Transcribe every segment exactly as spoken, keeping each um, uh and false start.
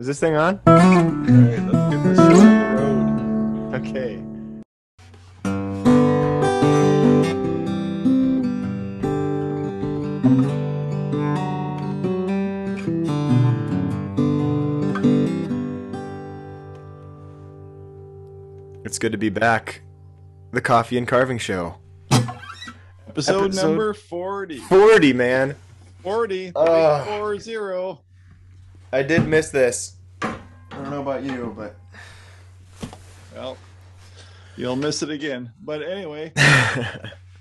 Is this thing on? All right, let's get this show on the road. Okay. It's good to be back. The Coffee and Carving Show. Episode, Episode number forty. forty, man. forty. Uh, four zero. I did miss this. I don't know about you, but... Well, you'll miss it again. But anyway,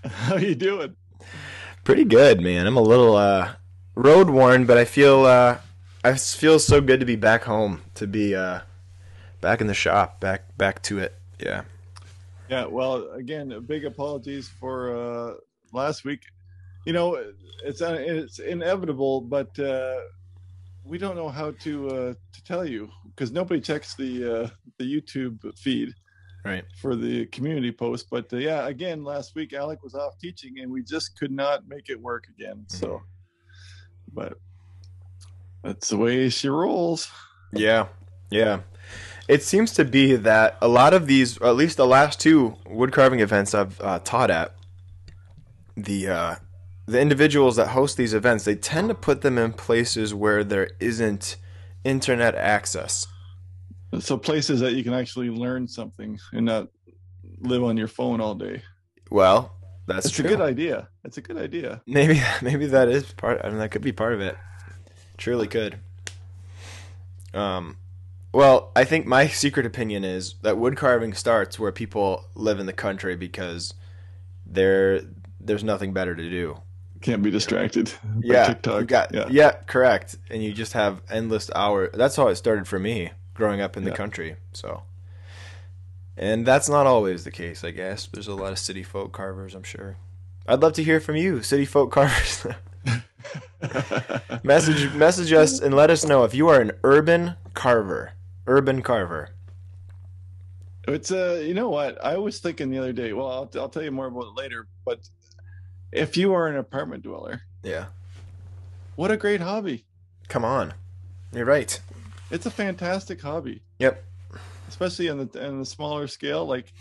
how you doing? Pretty good, man. I'm a little uh, road worn, but I feel uh, I feel so good to be back home, to be uh, back in the shop, back back to it. Yeah. Yeah. Well, again, big apologies for uh, last week. You know, it's it's inevitable, but uh, we don't know how to uh, to tell you because nobody checks the uh, the YouTube feed. Right. For the community post. But uh, yeah, again, last week Alec was off teaching and we just could not make it work again. So, but that's the way she rolls. Yeah. Yeah. It seems to be that a lot of these, or at least the last two wood carving events I've uh, taught at, the, uh, the individuals that host these events, they tend to put them in places where there isn't internet access. So places that you can actually learn something and not live on your phone all day. Well, that's, that's true. That's a good idea. That's a good idea. Maybe maybe that is part, I mean, that could be part of it. Truly could. Um, well, I think my secret opinion is that wood carving starts where people live in the country because there there's nothing better to do. Can't be distracted. Yeah. By TikTok. You got, yeah. Yeah, correct. And you just have endless hours. That's how it started for me. Growing up in the yeah. country, so, and that's not always the case, I guess. There's a lot of city folk carvers, I'm sure. I'd love to hear from you, city folk carvers. message message us and let us know if you are an urban carver. Urban carver. It's uh, you know what? I was thinking the other day. Well, I'll, I'll tell you more about it later. But if you are an apartment dweller, yeah, what a great hobby! Come on, you're right. It's a fantastic hobby. Yep. Especially on the on the smaller scale, like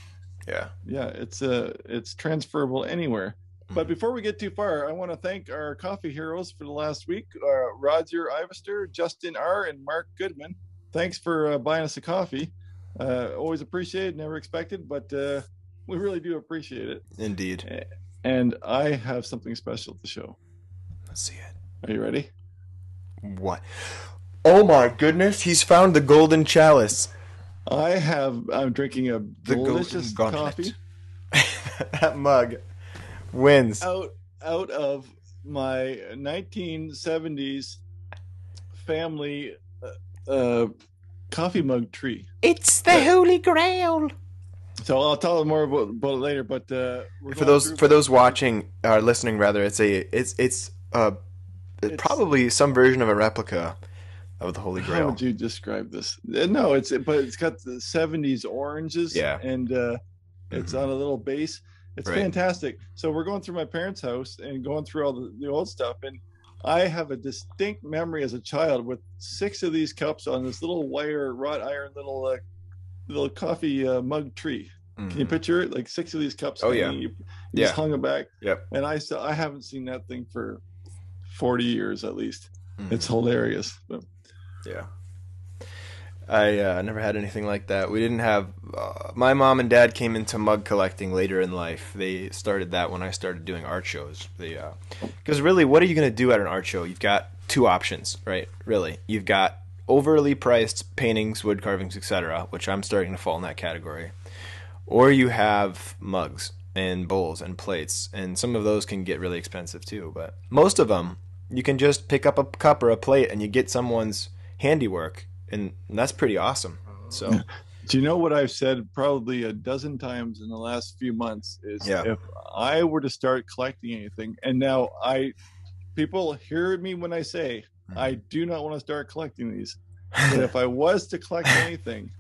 yeah. Yeah, it's uh it's transferable anywhere. Mm-hmm. But before we get too far, I want to thank our coffee heroes for the last week, uh, Roger Ivester, Justin R, and Mark Goodman. Thanks for uh, buying us a coffee. Uh always appreciated, never expected, but uh we really do appreciate it. Indeed. And I have something special to show. Let's see it. Are you ready? What? Oh my goodness! He's found the golden chalice. I have. I'm drinking a the delicious coffee. That mug wins. Out out of my nineteen seventies family uh, uh, coffee mug tree. It's the yeah. Holy Grail. So I'll tell more about, about it later. But uh, for those for those watching or listening, rather, it's a it's it's uh it's, probably some version of a replica. Of the Holy Grail. How would you describe this? No, it's but it's got the seventies oranges, yeah, and uh, it's mm-hmm. on a little base. It's right. fantastic. So we're going through my parents' house and going through all the, the old stuff, and I have a distinct memory as a child with six of these cups on this little wire, wrought iron little uh, little coffee uh, mug tree. Mm-hmm. Can you picture it? Like six of these cups. Oh yeah, you, you yeah. just hung them back. Yep. And I still I haven't seen that thing for forty years at least. Mm-hmm. It's hilarious. But, yeah, I uh, never had anything like that. We didn't have. Uh, my mom and dad came into mug collecting later in life. They started that when I started doing art shows. They, uh, because really, what are you going to do at an art show? You've got two options, right? Really, you've got overly priced paintings, wood carvings, et cetera, which I'm starting to fall in that category, or you have mugs and bowls and plates, and some of those can get really expensive too. But most of them, you can just pick up a cup or a plate, and you get someone's handiwork, and that's pretty awesome. So do you know what I've said probably a dozen times in the last few months is yeah. if I were to start collecting anything, and now I people hear me when I say mm-hmm. I do not want to start collecting these, but if I was to collect anything,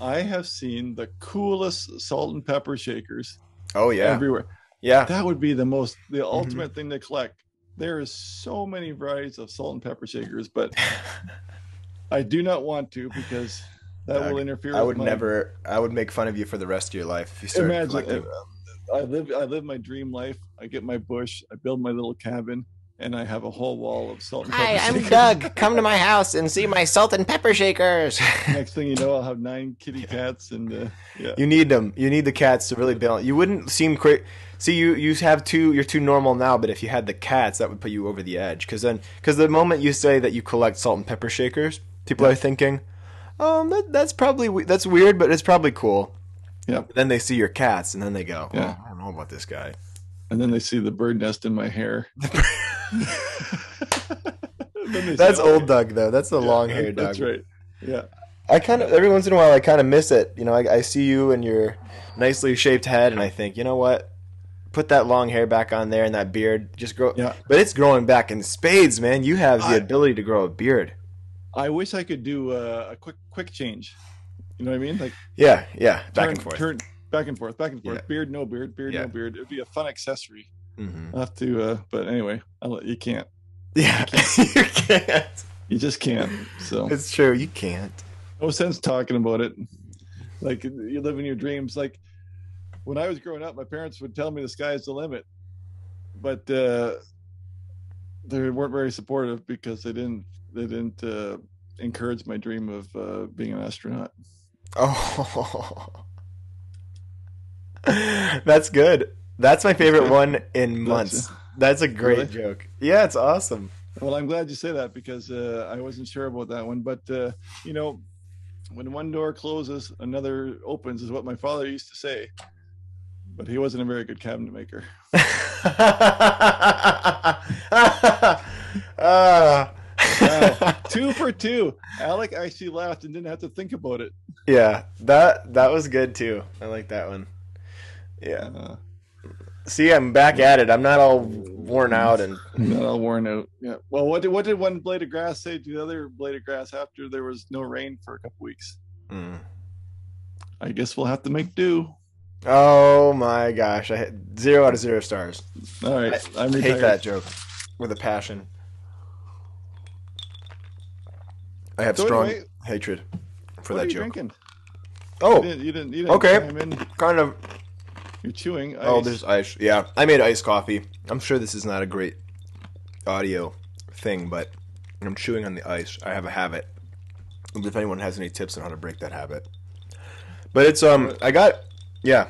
I have seen the coolest salt and pepper shakers oh yeah everywhere. Yeah, that would be the most the ultimate mm-hmm. thing to collect. There is so many varieties of salt and pepper shakers, but I do not want to, because that I, will interfere. I would with never. My... I would make fun of you for the rest of your life. If you start Imagine. I live. I live my dream life. I get my bush. I build my little cabin, and I have a whole wall of salt and pepper. Hi, shakers. I'm Doug. Come to my house and see my salt and pepper shakers. Next thing you know, I'll have nine kitty cats, and uh, yeah. You need them. You need the cats to really balance. You wouldn't seem crazy. See, you you have two. You're too normal now. But if you had the cats, that would put you over the edge. Because then, because the moment you say that you collect salt and pepper shakers, people yeah. are thinking, um, that that's probably that's weird, but it's probably cool. Yeah. Then they see your cats, and then they go, oh, yeah. I don't know about this guy. And then they see the bird nest in my hair. That's say, old Doug, though. That's the yeah, long hair, Doug. That's right. Yeah. I kind of, every once in a while, I kind of miss it. You know, I, I see you and your nicely shaped head, and I think, you know what? Put that long hair back on there and that beard. Just grow. Yeah. But it's growing back in spades, man. You have the I, ability to grow a beard. I wish I could do a, a quick, quick change. You know what I mean? Like yeah, yeah, back turn, and forth, turn, back and forth, back and forth. Yeah. Beard, no beard, beard, yeah. no beard. It'd be a fun accessory. Mm-hmm. I'll have to, uh, but anyway, I'll let, you can't. Yeah, you can't. you can't. You just can't. So it's true, you can't. No sense talking about it. Like you live in your dreams. Like when I was growing up, my parents would tell me the sky's the limit, but uh, they weren't very supportive because they didn't they didn't uh, encourage my dream of uh, being an astronaut. Oh, that's good. That's my favorite one in months. That's a great really? joke. Yeah, it's awesome. Well, I'm glad you say that because uh, I wasn't sure about that one. But, uh, you know, when one door closes, another opens is what my father used to say. But he wasn't a very good cabinet maker. uh. Wow. Two for two. Alec actually laughed and didn't have to think about it. Yeah, that that was good too. I like that one. Yeah. Uh, See, I'm back at it. I'm not all worn out and not all worn out. Yeah. Well, what did what did one blade of grass say to the other blade of grass after there was no rain for a couple weeks? Mm. I guess we'll have to make do. Oh my gosh! I had zero out of zero stars. All right, I I'm hate that joke with a passion. I have so strong anyway, hatred for that joke. What are you joke. drinking? Oh. You didn't, you didn't, you didn't okay. Kind of. You're chewing ice. Oh, there's ice. Yeah. I made iced coffee. I'm sure this is not a great audio thing, but I'm chewing on the ice. I have a habit. If anyone has any tips on how to break that habit. But it's, um, I got, yeah.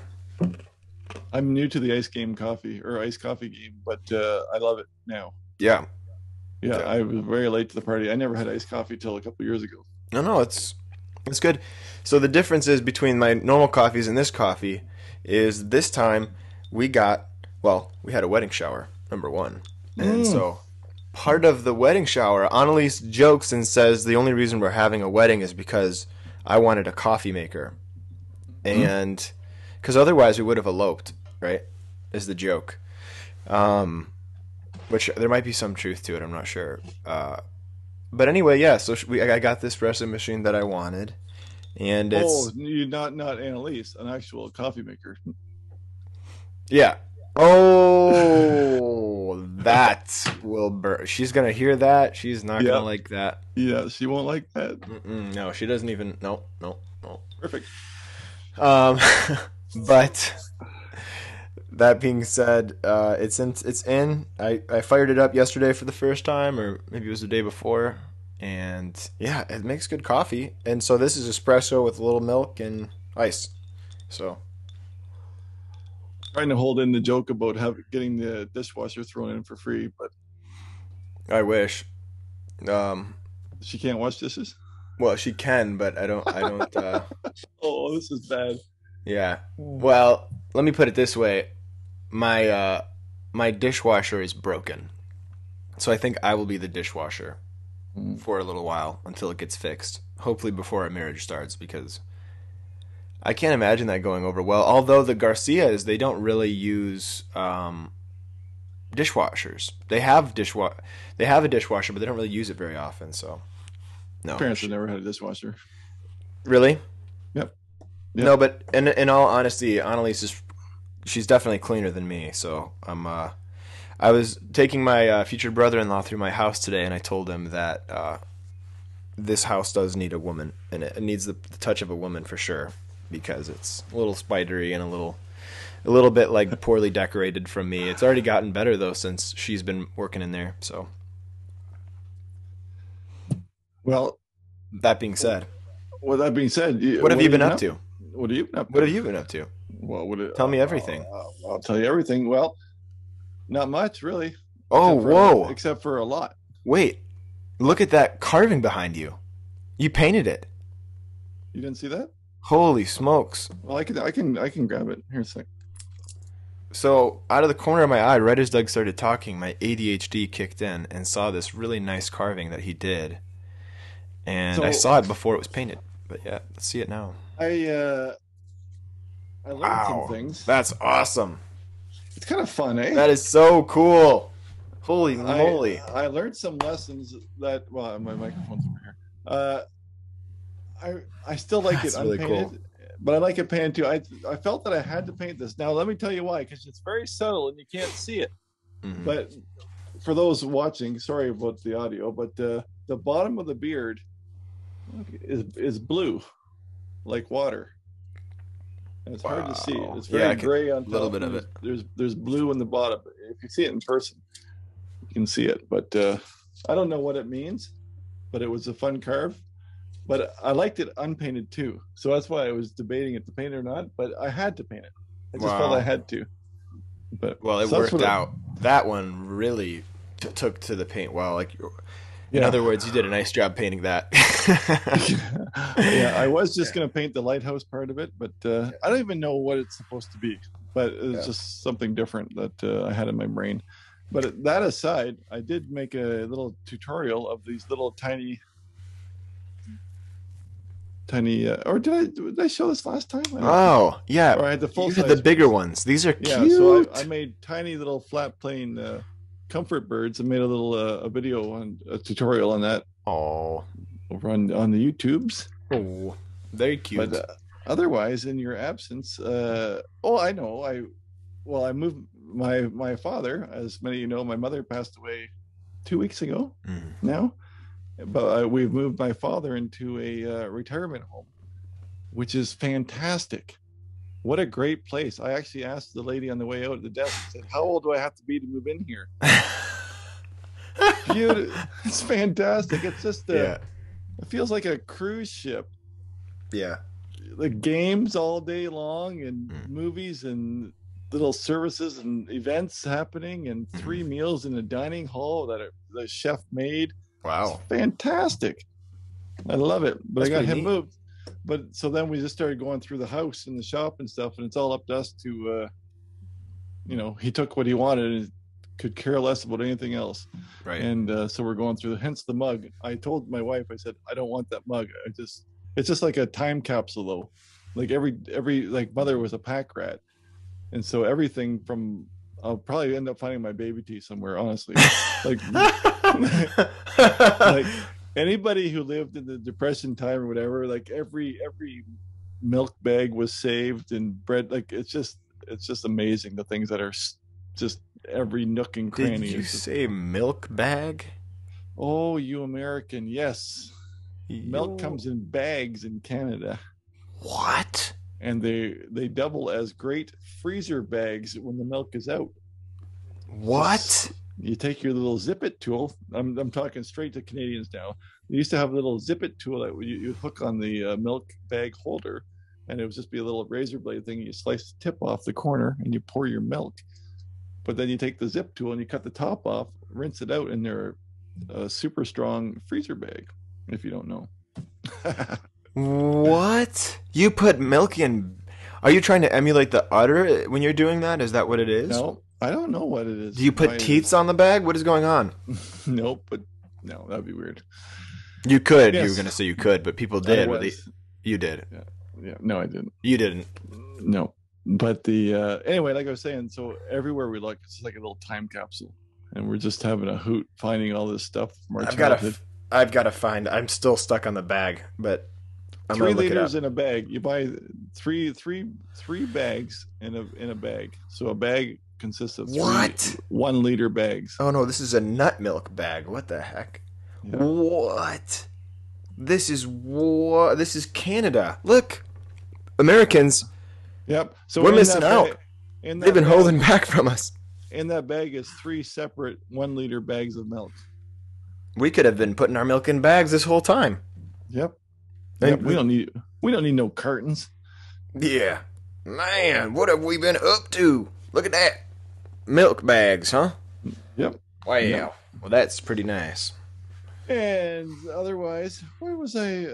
I'm new to the ice game coffee, or ice coffee game, but uh, I love it now. Yeah. Yeah, yeah, I was very late to the party. I never had iced coffee till a couple years ago. No, no, it's it's good. So the difference is between my normal coffees and this coffee is this time we got, well, we had a wedding shower, number one. And mm. so part of the wedding shower, Annalise jokes and says the only reason we're having a wedding is because I wanted a coffee maker. Mm. And because otherwise we would have eloped, right, is the joke. Um Which there might be some truth to it, I'm not sure. Uh, but anyway, yeah. So we, I got this espresso machine that I wanted, and it's oh, you not not Annalise, an actual coffee maker. Yeah. Oh, that will burn. She's gonna hear that. She's not yeah. gonna like that. Yeah, she won't like that. Mm-mm, no, she doesn't even. No, no, no. Perfect. Um, but. That being said, uh, it's in. It's in. I, I fired it up yesterday for the first time, or maybe it was the day before. And yeah, it makes good coffee. And so this is espresso with a little milk and ice. So trying to hold in the joke about have, getting the dishwasher thrown in for free, but I wish. Um, she can't wash dishes? Well, she can, but I don't. I don't. Uh... Oh, this is bad. Yeah. Well, let me put it this way. My uh, my dishwasher is broken, so I think I will be the dishwasher mm. for a little while until it gets fixed. Hopefully before our marriage starts, because I can't imagine that going over well. Although the Garcias, they don't really use um, dishwashers. They have dishwa- They have a dishwasher, but they don't really use it very often. So, no. My parents have never had a dishwasher. Really? Yep. Yep. No, but in in all honesty, Annalise is she's definitely cleaner than me. So I'm uh, I was taking my uh, future brother-in-law through my house today, and I told him that uh, this house does need a woman in it. It needs the, the touch of a woman for sure, because it's a little spidery and a little a little bit like poorly decorated from me. It's already gotten better though since she's been working in there. So, well, that being said, well, that being said, what, what have you been up, up to? What have you been up to? What have you been up to? Well, what it, tell me everything. I'll, I'll, I'll tell you everything. Well, not much really. Oh, except whoa! For, except for a lot. Wait, look at that carving behind you. You painted it. You didn't see that? Holy smokes! Well, I can, I can, I can grab it. Here a sec. So, out of the corner of my eye, right as Doug started talking, my A D H D kicked in and saw this really nice carving that he did. And so, I saw it before it was painted, but yeah, let's see it now. I, uh, I learned wow, some things. That's awesome. It's kind of fun, eh? That is so cool. Holy moly! I, I learned some lessons that. Well, my microphone's over here. Uh, I I still like That's it unpainted, really cool. But I like it painted too. I I felt that I had to paint this. Now let me tell you why, because it's very subtle and you can't see it. Mm-hmm. But for those watching, sorry about the audio, but uh, the bottom of the beard is is blue, like water. And it's wow. hard to see. It's very yeah, gray could, on top. A little bit of it. There's there's blue in the bottom. If you see it in person, can see it, but uh I don't know what it means, but it was a fun carve. But I liked it unpainted too, so that's why I was debating if to paint it or not, but I had to paint it. I just wow. felt I had to. But well, it so worked out. It, that one really t- took to the paint well. Like, in yeah. other words, you did a nice job painting that. Yeah, I was just yeah. gonna paint the lighthouse part of it, but uh I don't even know what it's supposed to be, but it was yeah. just something different that uh, I had in my brain. But that aside, I did make a little tutorial of these little tiny, tiny. Uh, or did I did I show this last time? Oh yeah, or I had the full. You had the bigger ones. ones. These are yeah, cute. Yeah, so I, I made tiny little flat plane uh, comfort birds and made a little uh, a video on a tutorial on that. Oh, over on on the YouTubes. Oh, very cute. But uh, otherwise, in your absence, uh, oh, I know. I well, I moved. My my father, as many of you know, my mother passed away two weeks ago mm. now, but uh, we've moved my father into a uh, retirement home, which is fantastic. What a great place. I actually asked the lady on the way out at the desk, I said, how old do I have to be to move in here? Beautiful. It's fantastic. It's just a, yeah. it feels like a cruise ship. Yeah. The games all day long and mm. movies and little services and events happening, and three mm-hmm. meals in a dining hall that are, the chef made. Wow. It's fantastic. I love it. But That's I got him neat. moved. But so then we just started going through the house and the shop and stuff, and it's all up to us to, uh, you know, he took what he wanted and could care less about anything else. Right. And uh, so we're going through, hence the mug. I told my wife, I said, I don't want that mug. I just, it's just like a time capsule though. Like every, every, like mother was a pack rat. And so everything from, I'll probably end up finding my baby tea somewhere, honestly. Like, like anybody who lived in the Depression time or whatever, like every every milk bag was saved and bread. Like it's just it's just amazing the things that are just every nook and cranny. Did you just say milk bag? Oh, you American, yes. Yo. Milk comes in bags in Canada. What? And they, they double as great freezer bags when the milk is out. What? So you take your little zip it tool. I'm I'm talking straight to Canadians now. They used to have a little zip it tool that you, you hook on the uh, milk bag holder, and it would just be a little razor blade thing. You slice the tip off the corner and you pour your milk. But then you take the zip tool and you cut the top off, rinse it out, and they're a super strong freezer bag, if you don't know. What? You put milk in? Are you trying to emulate the udder when you're doing that? Is that what it is? No, I don't know what it is. Do you put teats on the bag? What is going on? Nope, but no, that'd be weird. You could. Yes. You were going to say you could, but people did. But they, you did. Yeah. yeah. No, I didn't. You didn't. No, but the uh, anyway, like I was saying, so everywhere we look, it's like a little time capsule, and we're just having a hoot finding all this stuff from our I've childhood. Gotta, I've got to find. I'm still stuck on the bag, but. I'm three liters in a bag. You buy three, three, three bags in a in a bag. So a bag consists of three what? one liter bags. Oh no, this is a nut milk bag. What the heck? Yeah. What? This is war. This is Canada. Look, Americans. Yep. So we're missing out. Bag, They've been bag, holding back from us. In that bag is three separate one-liter bags of milk. We could have been putting our milk in bags this whole time. Yep. yep we, we don't need. We don't need no cartons. Yeah. Man, what have we been up to? Look at that. Milk bags, huh? Yep. Wow. Yep. Well, that's pretty nice. And otherwise, where was I?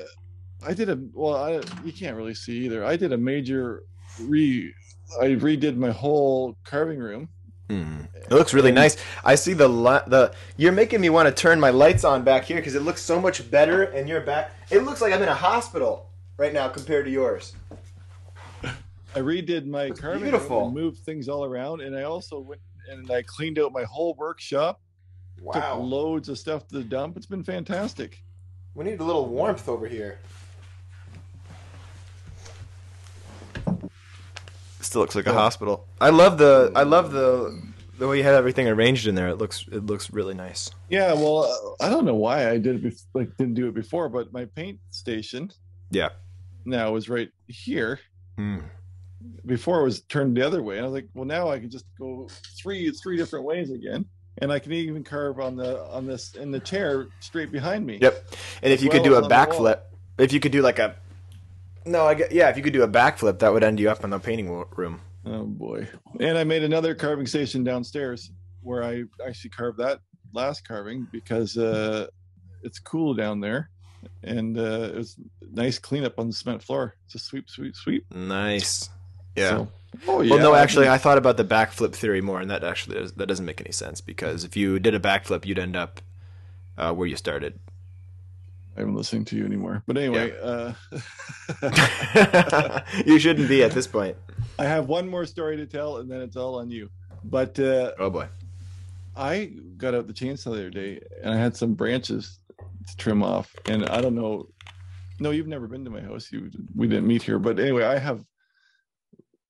I did a well. I, you can't really see either. I did a major re. I redid my whole carving room. Mm. It looks really and, nice. I see the the. You're making me want to turn my lights on back here because it looks so much better. And you're back. It looks like I'm in a hospital right now compared to yours. I redid my carving beautiful. room and moved things all around, and I also went and I cleaned out my whole workshop. Wow. Took loads of stuff to the dump. It's been fantastic. We need a little warmth over here. Still looks like yeah. a hospital. I love the I love the the way you had everything arranged in there. It looks it looks really nice. Yeah, well, I don't know why I did it like didn't do it before, but my paint station yeah. now is right here. Mm. Before it was turned the other way. And I was like, well, now I can just go three three different ways again. And I can even carve on the on this in the chair straight behind me. Yep. And if you well could do a backflip, if you could do like a no, I get, yeah, if you could do a backflip, that would end you up in the painting room. Oh boy! And I made another carving station downstairs where I actually carved that last carving because uh, it's cool down there, and uh, it was nice cleanup on the cement floor. It's a sweep, sweep, sweep. Nice. Yeah. So, Oh, yeah. Well, no, actually, I thought about the backflip theory more, and that actually is, that doesn't make any sense because if you did a backflip, you'd end up uh, where you started. I haven't listened to you anymore. But anyway. Yeah. Uh... you shouldn't be at this point. I have one more story to tell, and then it's all on you. But uh, oh, boy. I got out the chainsaw the other day, and I had some branches to trim off. And I don't know. No, you've never been to my house. You, we didn't meet here. But anyway, I have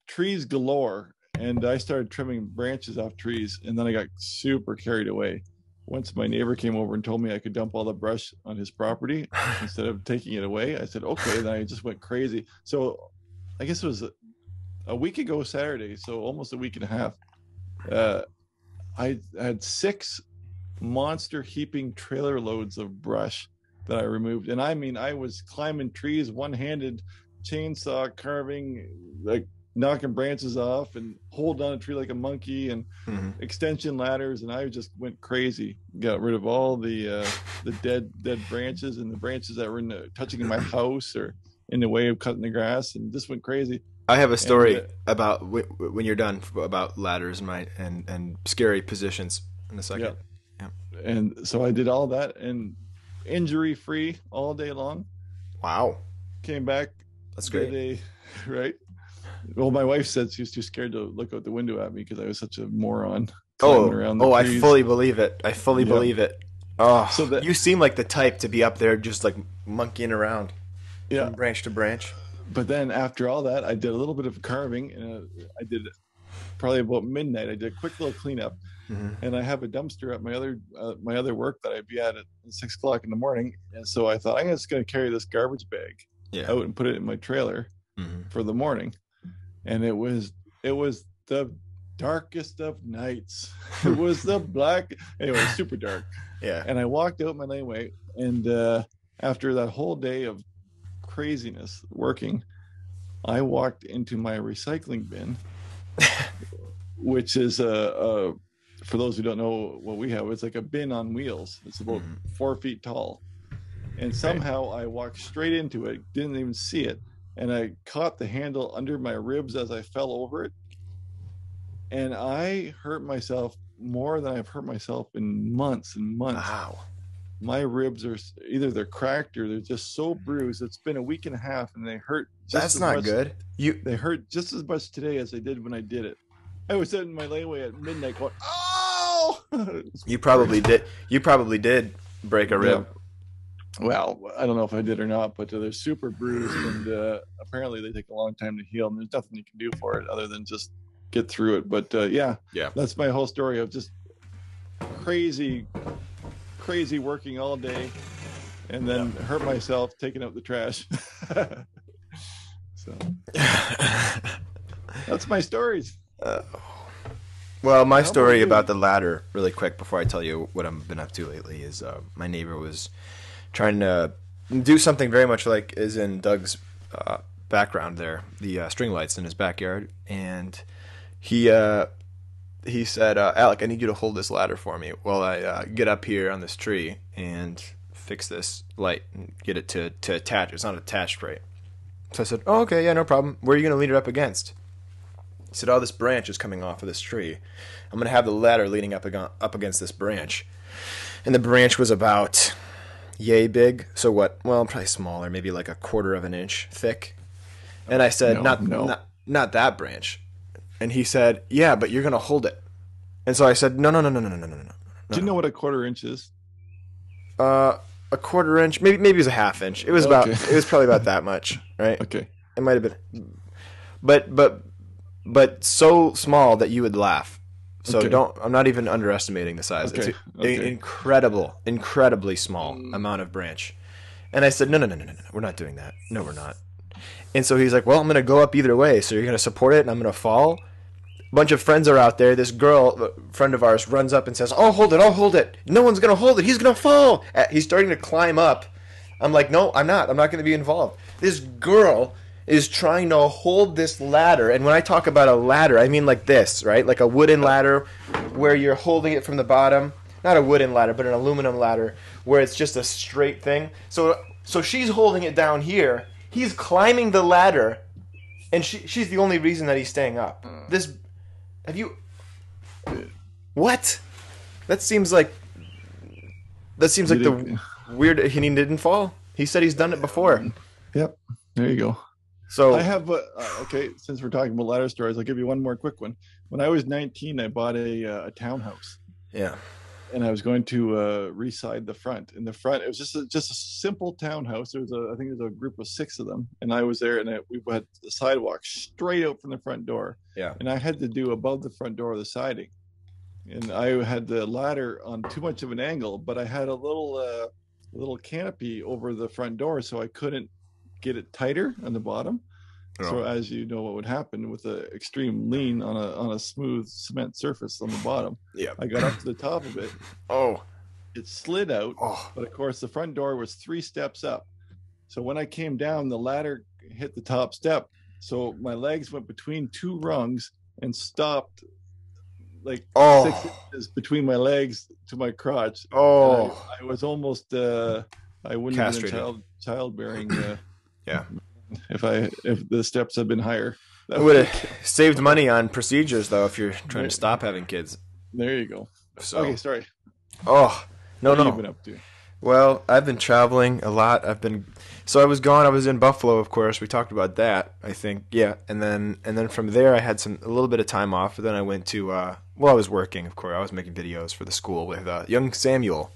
trees galore, and I started trimming branches off trees, and then I got super carried away. Once my neighbor came over and told me I could dump all the brush on his property instead of taking it away, I said, okay, then I just went crazy. So I guess it was a, a week ago Saturday, so almost a week and a half, uh, I had six monster heaping trailer loads of brush that I removed. And I mean, I was climbing trees, one-handed chainsaw carving, like, knocking branches off and holding on a tree like a monkey and mm-hmm. extension ladders, and I just went crazy. Got rid of all the uh, the dead dead branches and the branches that were in the, touching in my house or in the way of cutting the grass, and just went crazy. I have a story and, uh, about w when you're done about ladders and my and and scary positions in a second. Yeah. yeah, and so I did all that and injury free all day long. Wow, came back. That's great. Day, right. Well, my wife said she was too scared to look out the window at me because I was such a moron. Oh, oh! Trees. I fully believe it. I fully yep. believe it. Oh, so that, you seem like the type to be up there just like monkeying around, yeah, from branch to branch. But then after all that, I did a little bit of carving, and I did probably about midnight. I did a quick little cleanup, mm-hmm. and I have a dumpster at my other uh, my other work that I'd be at at six o'clock in the morning. And so I thought I'm just going to carry this garbage bag yeah. out and put it in my trailer mm-hmm. for the morning. And it was it was the darkest of nights. It was the black anyway, super dark. Yeah. And I walked out my laneway, and uh, after that whole day of craziness working, I walked into my recycling bin, which is a, a for those who don't know what we have, it's like a bin on wheels. It's about mm-hmm. four feet tall, and somehow I walked straight into it. Didn't even see it. And I caught the handle under my ribs as I fell over it. And I hurt myself more than I've hurt myself in months and months. Wow. My ribs are either they're cracked or they're just so bruised. It's been a week and a half, and they hurt. Just That's as not much, good. You They hurt just as much today as they did when I did it. I was sitting in my laneway at midnight going, oh! you probably did. You probably did break a rib. Yeah. Well, I don't know if I did or not, but they're super bruised, and uh, apparently they take a long time to heal, and there's nothing you can do for it other than just get through it. But uh, yeah, yeah, that's my whole story of just crazy, crazy working all day, and then yeah. hurt myself taking out the trash. So that's my stories. Uh, well, my How story about the ladder, really quick before I tell you what I've been up to lately, is uh, my neighbor was trying to do something very much like is in Doug's uh, background there, the uh, string lights in his backyard, and he uh, he said, uh, Alec, I need you to hold this ladder for me while I uh, get up here on this tree and fix this light and get it to, to attach. It's not attached right. So I said, oh, okay, yeah, no problem. Where are you going to lean it up against? He said, oh, this branch is coming off of this tree. I'm going to have the ladder leaning up up against this branch. And the branch was about yay big. So what? Well, probably smaller, maybe like a quarter of an inch thick. And I said, no, not, no. not not that branch. And he said, yeah, but you're going to hold it. And so I said, no, no, no, no, no, no, no, no, no. Do you know what a quarter inch is? Uh... A quarter inch, maybe maybe it was a half inch. It was about, okay. It was probably about that much, right? Okay, it might have been, but but but so small that you would laugh. So okay. don't. I'm not even underestimating the size. Okay. It's an okay. incredible, incredibly small amount of branch. And I said, no, no, no, no, no, no, we're not doing that. No, we're not. And so he's like, well, I'm gonna go up either way. So you're gonna support it, and I'm gonna fall. A bunch of friends are out there. This girl, a friend of ours, runs up and says, I'll hold it. I'll hold it. No one's going to hold it. He's going to fall. He's starting to climb up. I'm like, no, I'm not. I'm not going to be involved. This girl is trying to hold this ladder. And when I talk about a ladder, I mean like this, right? Like a wooden ladder where you're holding it from the bottom. Not a wooden ladder, but an aluminum ladder where it's just a straight thing. So, so she's holding it down here. He's climbing the ladder. And she, she's the only reason that he's staying up. This... Have you... What? That seems like... That seems like the weird... He didn't fall. He said he's done it before. Yep. There you go. So I have... A, uh, okay, since we're talking about ladder stories, I'll give you one more quick one. When I was nineteen, I bought a, uh, a townhouse. Yeah. And I was going to uh, re-side the front. And the front, it was just a, just a simple townhouse. There was a, I think there was a group of six of them. And I was there, and I, we had the sidewalk straight out from the front door. Yeah. And I had to do above the front door the siding. And I had the ladder on too much of an angle, but I had a little, uh, little canopy over the front door, so I couldn't get it tighter on the bottom. Oh. So as you know, what would happen with an extreme lean on a on a smooth cement surface on the bottom? Yeah, I got up to the top of it. Oh, it slid out. Oh. But of course, the front door was three steps up. So when I came down, the ladder hit the top step. So my legs went between two rungs and stopped like oh. six inches between my legs to my crotch. Oh, I, I was almost uh, I wouldn't have been child childbearing. Uh, yeah. If I if the steps had been higher, that would have saved money on procedures though. If you're trying to stop having kids, there you go. So, okay, sorry. Oh no, what no. What have you been up to? Well, I've been traveling a lot. I've been so I was gone. I was in Buffalo, of course. We talked about that. I think yeah, and then and then from there, I had some a little bit of time off. But then I went to uh, well, I was working, of course. I was making videos for the school with uh, young Samuel.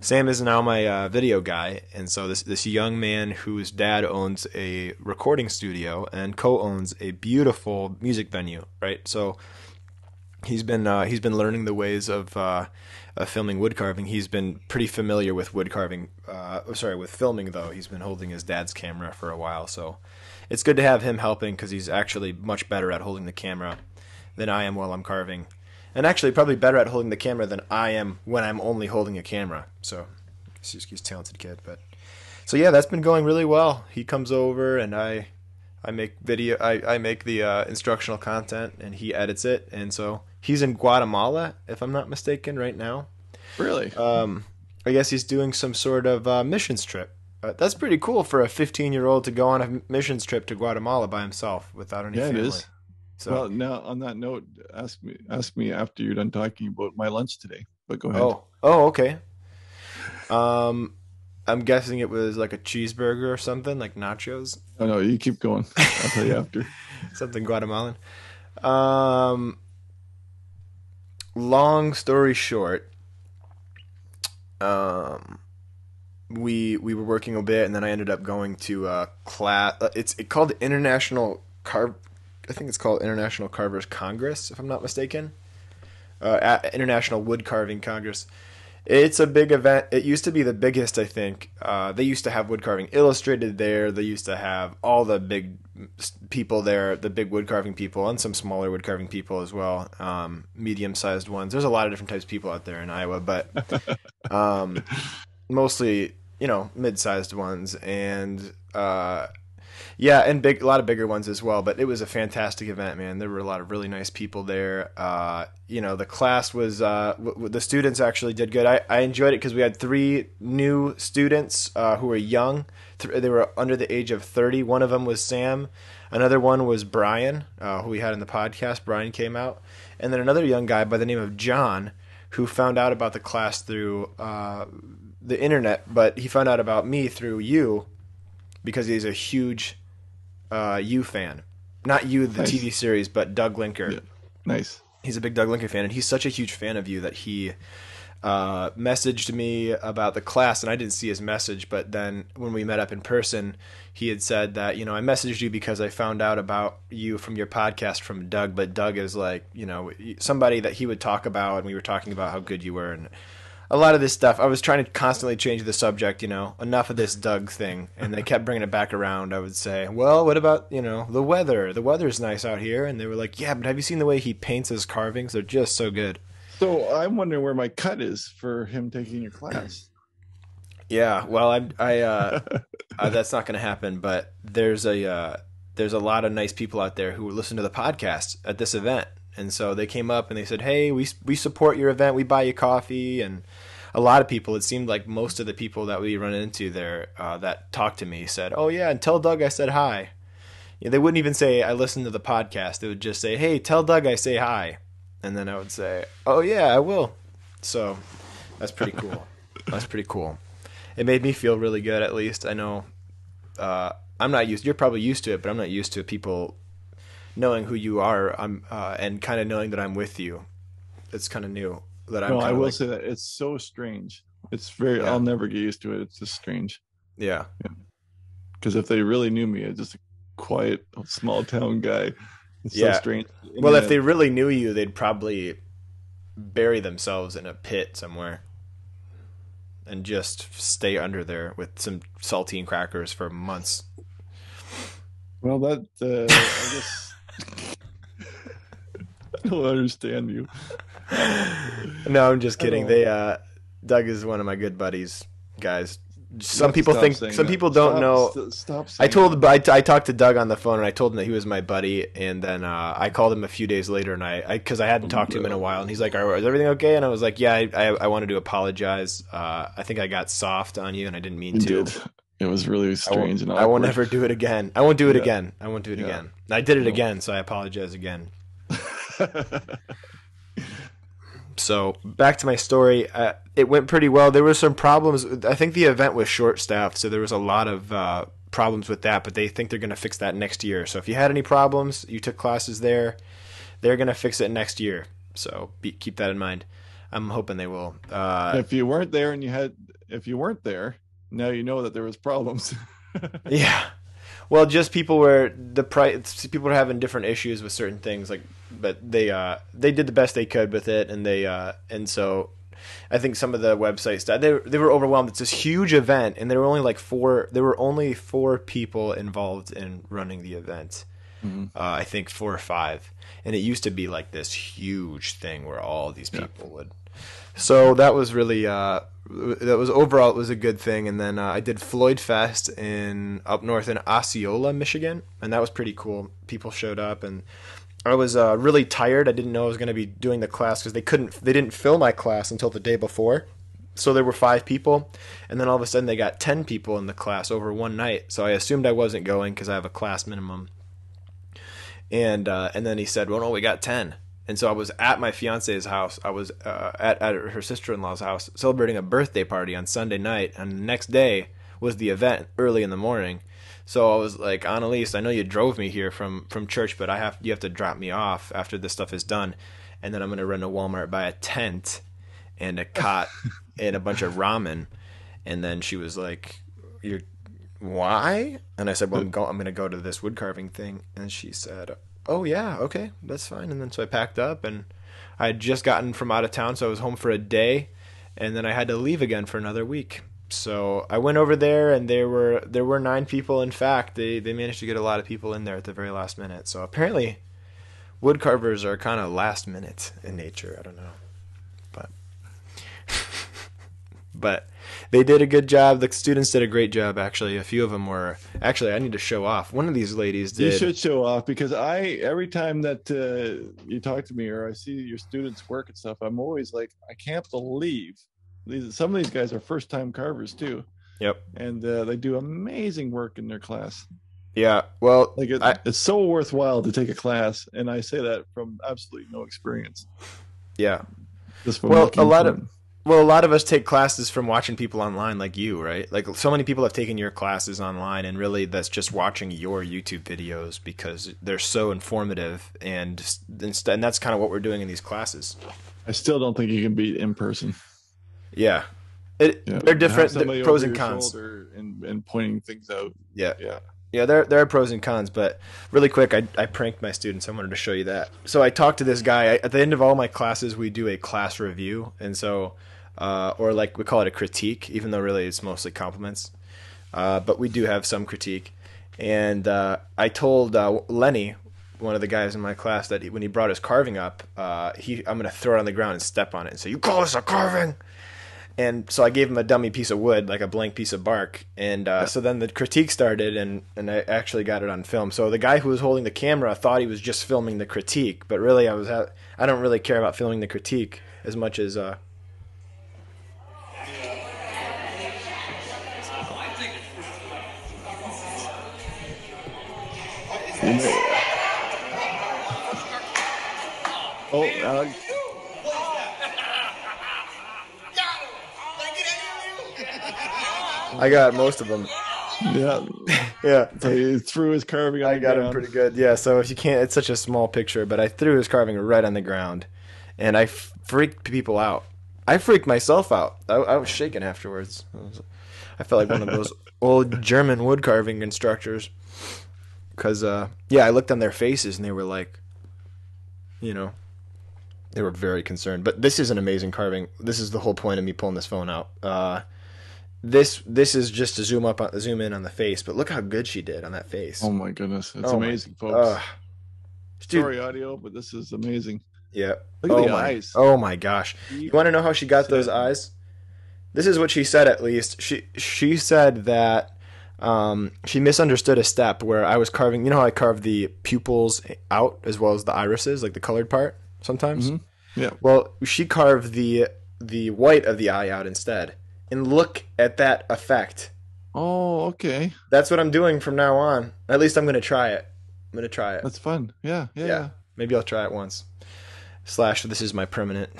Sam is now my uh, video guy, and so this this young man whose dad owns a recording studio and co-owns a beautiful music venue, right? So he's been uh, he's been learning the ways of, uh, of filming wood carving. He's been pretty familiar with wood carving. Uh, sorry, with filming though. He's been holding his dad's camera for a while, so it's good to have him helping because he's actually much better at holding the camera than I am while I'm carving. And actually probably better at holding the camera than I am when I'm only holding a camera. So he's a talented kid. But so yeah, that's been going really well. He comes over and I I make video I, I make the uh, instructional content and he edits it, and so he's in Guatemala, if I'm not mistaken, right now. Really? Um I guess he's doing some sort of uh, missions trip. Uh, that's pretty cool for a fifteen-year-old to go on a missions trip to Guatemala by himself without any yeah, family. It is. So, well, now on that note, ask me ask me after you're done talking about my lunch today. But go ahead. Oh, oh, okay. Um, I'm guessing it was like a cheeseburger or something, like nachos. Oh no, you keep going. I'll tell you after. Something Guatemalan. Um, long story short, um, we we were working a bit, and then I ended up going to a class. It's it called the International Carb. I think it's called International Carvers Congress, if I'm not mistaken. Uh, International Wood Carving Congress. It's a big event. It used to be the biggest, I think. Uh, they used to have Wood Carving Illustrated there. They used to have all the big people there, the big wood carving people, and some smaller wood carving people as well, um, medium-sized ones. There's a lot of different types of people out there in Iowa, but um, mostly, you know, mid-sized ones. And uh, yeah, and big, a lot of bigger ones as well. But it was a fantastic event, man. There were a lot of really nice people there. Uh, you know, the class was, uh, w- w- the students actually did good. I, I enjoyed it because we had three new students uh, who were young. Th- they were under the age of thirty. One of them was Sam. Another one was Brian, uh, who we had in the podcast. Brian came out. And then another young guy by the name of John, who found out about the class through uh, the internet. But he found out about me through you because he's a huge uh, you fan. Not you, the nice. T V series, but Doug Linker. Yeah. Nice. He's a big Doug Linker fan, and he's such a huge fan of you that he uh, messaged me about the class, and I didn't see his message, but then when we met up in person, he had said that, you know, I messaged you because I found out about you from your podcast from Doug, but Doug is like, you know, somebody that he would talk about, and we were talking about how good you were, and a lot of this stuff. I was trying to constantly change the subject, you know, enough of this Doug thing. And they kept bringing it back around. I would say, well, what about, you know, the weather? The weather's nice out here. And they were like, yeah, but have you seen the way he paints his carvings? They're just so good. So I'm wondering where my cut is for him taking your class. Yeah, well, I, I uh, uh, that's not going to happen. But there's a uh, there's a lot of nice people out there who listen to the podcast at this event. And so they came up and they said, hey, we we support your event. We buy you coffee. And a lot of people, it seemed like most of the people that we run into there uh, that talked to me said, oh, yeah, and tell Doug I said hi. You know, they wouldn't even say I listened to the podcast. They would just say, hey, tell Doug I say hi. And then I would say, oh, yeah, I will. So that's pretty cool. That's pretty cool. It made me feel really good, at least. I know uh, I'm not used – you're probably used to it, but I'm not used to people – knowing who you are, I'm uh, and kind of knowing that I'm with you. It's kind of new that I'm. No, I will like... say that it's so strange. It's very. Yeah. I'll never get used to it. It's just strange. Yeah. Because yeah. if they really knew me, I'm just a quiet small town guy. It's yeah. so strange. And well, yeah. if they really knew you, they'd probably bury themselves in a pit somewhere and just stay under there with some saltine crackers for months. Well, that uh, I guess. I don't understand you. No, I'm just kidding. They uh Doug is one of my good buddies, guys. Some people think some that. people don't stop, know st- stop I told I, I talked to Doug on the phone and I told him that he was my buddy, and then uh I called him a few days later and I, I cuz I hadn't talked to him in a while, and he's like, are, is everything okay? And I was like, yeah, I, I I wanted to apologize. Uh I think I got soft on you and I didn't mean you to. Did. It was really strange. I and I won't ever do it again. I won't do it yeah. again. I won't do it yeah. again. I did it no. again, so I apologize again. So back to my story. Uh, it went pretty well. There were some problems. I think the event was short-staffed, so there was a lot of uh, problems with that, but they think they're going to fix that next year. So if you had any problems, you took classes there, they're going to fix it next year. So be, keep that in mind. I'm hoping they will. Uh, if you weren't there and you had – if you weren't there – now you know that there was problems. Yeah, well, just people were the price. People were having different issues with certain things, like, but they uh, they did the best they could with it, and they uh, and so I think some of the websites they they were overwhelmed. It's this huge event, and there were only like four. There were only four people involved in running the event. Mm-hmm. Uh, I think four or five, and it used to be like this huge thing where all these people yeah. would. So that was really. Uh, That was overall, it was a good thing. And then uh, I did Floyd Fest in up north in Osceola, Michigan, and that was pretty cool. People showed up, and I was uh, really tired. I didn't know I was going to be doing the class because they couldn't, they didn't fill my class until the day before. So there were five people, and then all of a sudden they got ten people in the class over one night. So I assumed I wasn't going because I have a class minimum. And uh, and then he said, "Well, no, we got ten." And so I was at my fiance's house. I was uh, at, at her sister-in-law's house celebrating a birthday party on Sunday night. And the next day was the event early in the morning. So I was like, Annalise, I know you drove me here from, from church, but I have you have to drop me off after this stuff is done. And then I'm going to run to Walmart, buy a tent and a cot and a bunch of ramen. And then she was like, "You're why?" And I said, well, I'm, go- I'm going to go to this wood carving thing. And she said, "Oh, yeah, okay, that's fine." And then so I packed up, and I had just gotten from out of town, so I was home for a day, and then I had to leave again for another week. So I went over there, and there were there were nine people. In fact, they they managed to get a lot of people in there at the very last minute. So apparently, wood carvers are kind of last minute in nature. I don't know, but but they did a good job. The students did a great job. Actually, a few of them were actually. I need to show off. One of these ladies did. You should show off, because I every time that uh, you talk to me or I see your students work and stuff, I'm always like, I can't believe. These, some of these guys are first-time carvers too. Yep, and uh, they do amazing work in their class. Yeah, well, like it, I, it's so worthwhile to take a class, and I say that from absolutely no experience. Yeah, this well, a lot from. of well, a lot of us take classes from watching people online, like you, right? Like so many people have taken your classes online, and really, that's just watching your YouTube videos because they're so informative, and and that's kind of what we're doing in these classes. I still don't think you can beat in person. Yeah, it, yeah, they're different. They're pros and cons, and, and pointing things out. Yeah, yeah, yeah. There, there are pros and cons. But really quick, I, I pranked my students. I wanted to show you that. So I talked to this guy I, at the end of all my classes. We do a class review, and so, uh, or like we call it a critique, even though really it's mostly compliments. Uh, but we do have some critique. And uh, I told uh, Lenny, one of the guys in my class, that he, when he brought his carving up, uh, he I'm gonna throw it on the ground and step on it and say, "You call this a carving?" And so I gave him a dummy piece of wood, like a blank piece of bark. And uh, so then the critique started, and, and I actually got it on film. So the guy who was holding the camera thought he was just filming the critique, but really I was ha I don't really care about filming the critique as much as uh, oh, Alec. I got most of them. Yeah, yeah. So he threw his carving on I the got ground. Him pretty good. Yeah. So if you can't, it's such a small picture, but I threw his carving right on the ground, and I freaked people out. I freaked myself out. I, I was shaking afterwards. I, was, I felt like one of those old German wood carving instructors. Because uh, yeah, I looked on their faces, and they were like, you know, they were very concerned. But this is an amazing carving. This is the whole point of me pulling this phone out. Uh, This this is just to zoom up, on, zoom in on the face, but look how good she did on that face. Oh my goodness, it's oh amazing, my, folks. Uh, Sorry, audio, but this is amazing. Yeah. Look oh at the my, eyes. Oh my gosh. You want to know how she got those eyes? This is what she said. At least she she said that um, she misunderstood a step where I was carving. You know how I carve the pupils out as well as the irises, like the colored part sometimes. Mm-hmm. Yeah. Well, she carved the the white of the eye out instead. And look at that effect. Oh, okay. That's what I'm doing from now on. At least I'm going to try it. I'm going to try it. That's fun. Yeah, yeah, yeah, yeah. Maybe I'll try it once. Slash, this is my permanent.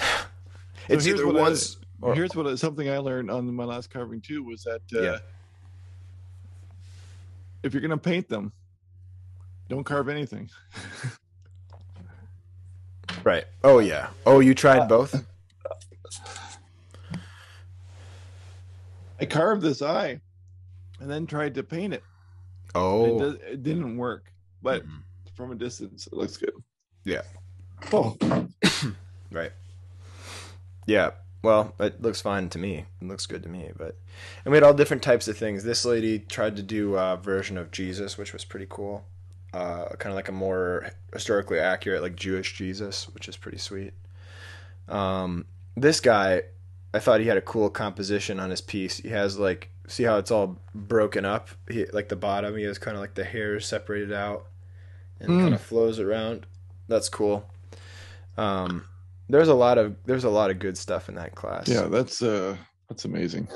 It's so either once I, or... Here's what, something I learned on my last carving, too, was that uh, yeah. if you're going to paint them, don't carve anything. Right. Oh, yeah. Oh, you tried ah. both? I carved this eye and then tried to paint it. Oh. It, does, it didn't work, but mm-hmm. from a distance, it looks good. Yeah. Oh. Right. Yeah. Well, it looks fine to me. It looks good to me. But And we had all different types of things. This lady tried to do a version of Jesus, which was pretty cool. Uh, kind of like a more historically accurate, like Jewish Jesus, which is pretty sweet. Um, this guy... I thought he had a cool composition on his piece. He has like, see how it's all broken up? He, like the bottom, he has kind of like the hairs separated out and mm. kind of flows around. That's cool. Um, there's a lot of, there's a lot of good stuff in that class. Yeah. That's, uh, that's amazing.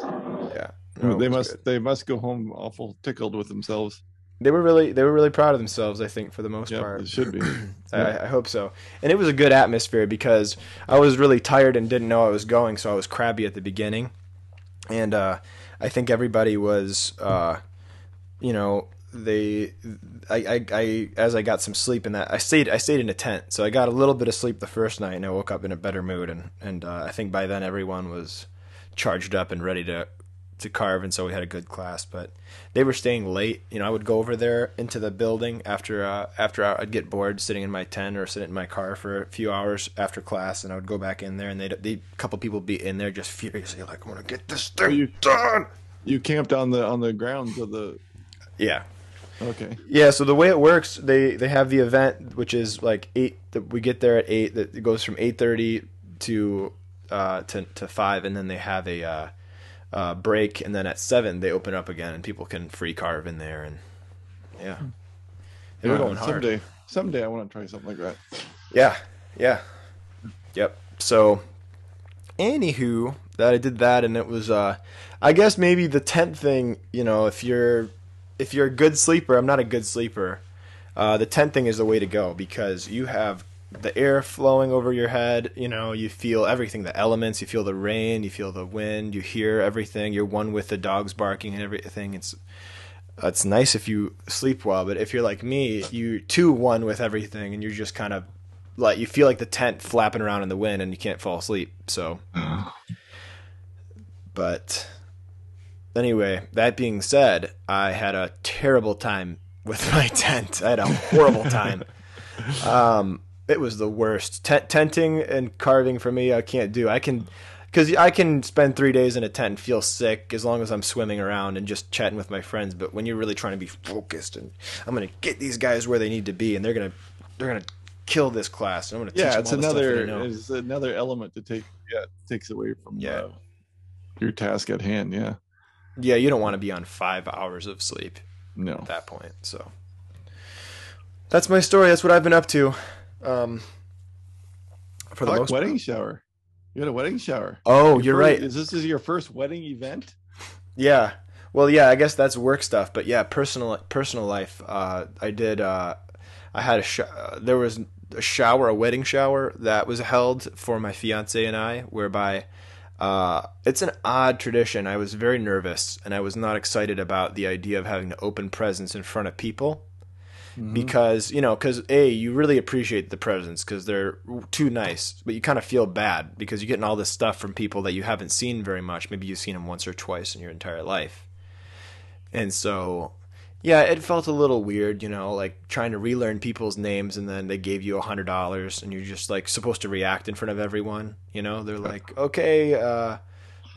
Yeah. No, they must, good. they must go home awful tickled with themselves. They were really, they were really proud of themselves, I think, for the most yep, part. It should be. I, I hope so. And it was a good atmosphere because I was really tired and didn't know I was going, so I was crabby at the beginning. And uh, I think everybody was, uh, you know, they, I, I, I, as I got some sleep in that, I stayed, I stayed in a tent, so I got a little bit of sleep the first night, and I woke up in a better mood. And and uh, I think by then everyone was charged up and ready to to carve, and so we had a good class. But they were staying late. You know, I would go over there into the building after uh, after I'd get bored sitting in my tent or sitting in my car for a few hours after class, and I would go back in there, and they'd, they'd a couple people be in there just furiously like, "I want to get this thing you, done." You camped on the on the grounds of the. Yeah. Okay. Yeah, so the way it works, they they have the event, which is like eight. We get there at eight. That it goes from eight thirty to uh to to five, and then they have a uh, uh break, and then at seven they open up again, and people can free carve in there, and yeah, they were going hard. Someday, someday I want to try something like that. Yeah, yeah, yep. So, anywho, that I did that, and it was uh, I guess maybe the tent thing. You know, if you're If you're a good sleeper, I'm not a good sleeper. Uh, the tent thing is the way to go because you have the air flowing over your head. You know, you feel everything, the elements. You feel the rain. You feel the wind. You hear everything. You're one with the dogs barking and everything. It's it's nice if you sleep well, but if you're like me, you're too one with everything, and you're just kind of like you feel like the tent flapping around in the wind, and you can't fall asleep. So, but. Anyway, that being said, I had a terrible time with my tent. I had a horrible time. Um, it was the worst. Tent tenting and carving for me, I can't do. I can, because I can spend three days in a tent and feel sick as long as I'm swimming around and just chatting with my friends. But when you're really trying to be focused and I'm gonna get these guys where they need to be, and they're gonna they're gonna kill this class. And I'm gonna yeah, teach it's them all another this stuff they know. It's another element to take yeah takes away from yeah. uh, your task at hand. Yeah. Yeah, you don't want to be on five hours of sleep no. at that point. So that's my story. That's what I've been up to. Um, for the most wedding part. shower. You had a wedding shower. Oh, your you're first, right. Is this is your first wedding event? Yeah. Well, yeah. I guess that's work stuff, but yeah, personal personal life. Uh, I did. Uh, I had a sh there was a shower, a wedding shower that was held for my fiance and I, whereby. Uh, it's an odd tradition. I was very nervous, and I was not excited about the idea of having to open presents in front of people mm-hmm. because, you know, because A, you really appreciate the presents because they're too nice, but you kind of feel bad because you're getting all this stuff from people that you haven't seen very much. Maybe you've seen them once or twice in your entire life. And so, yeah, it felt a little weird, you know, like trying to relearn people's names, and then they gave you a hundred dollars and you're just like supposed to react in front of everyone. You know, they're like, okay, uh,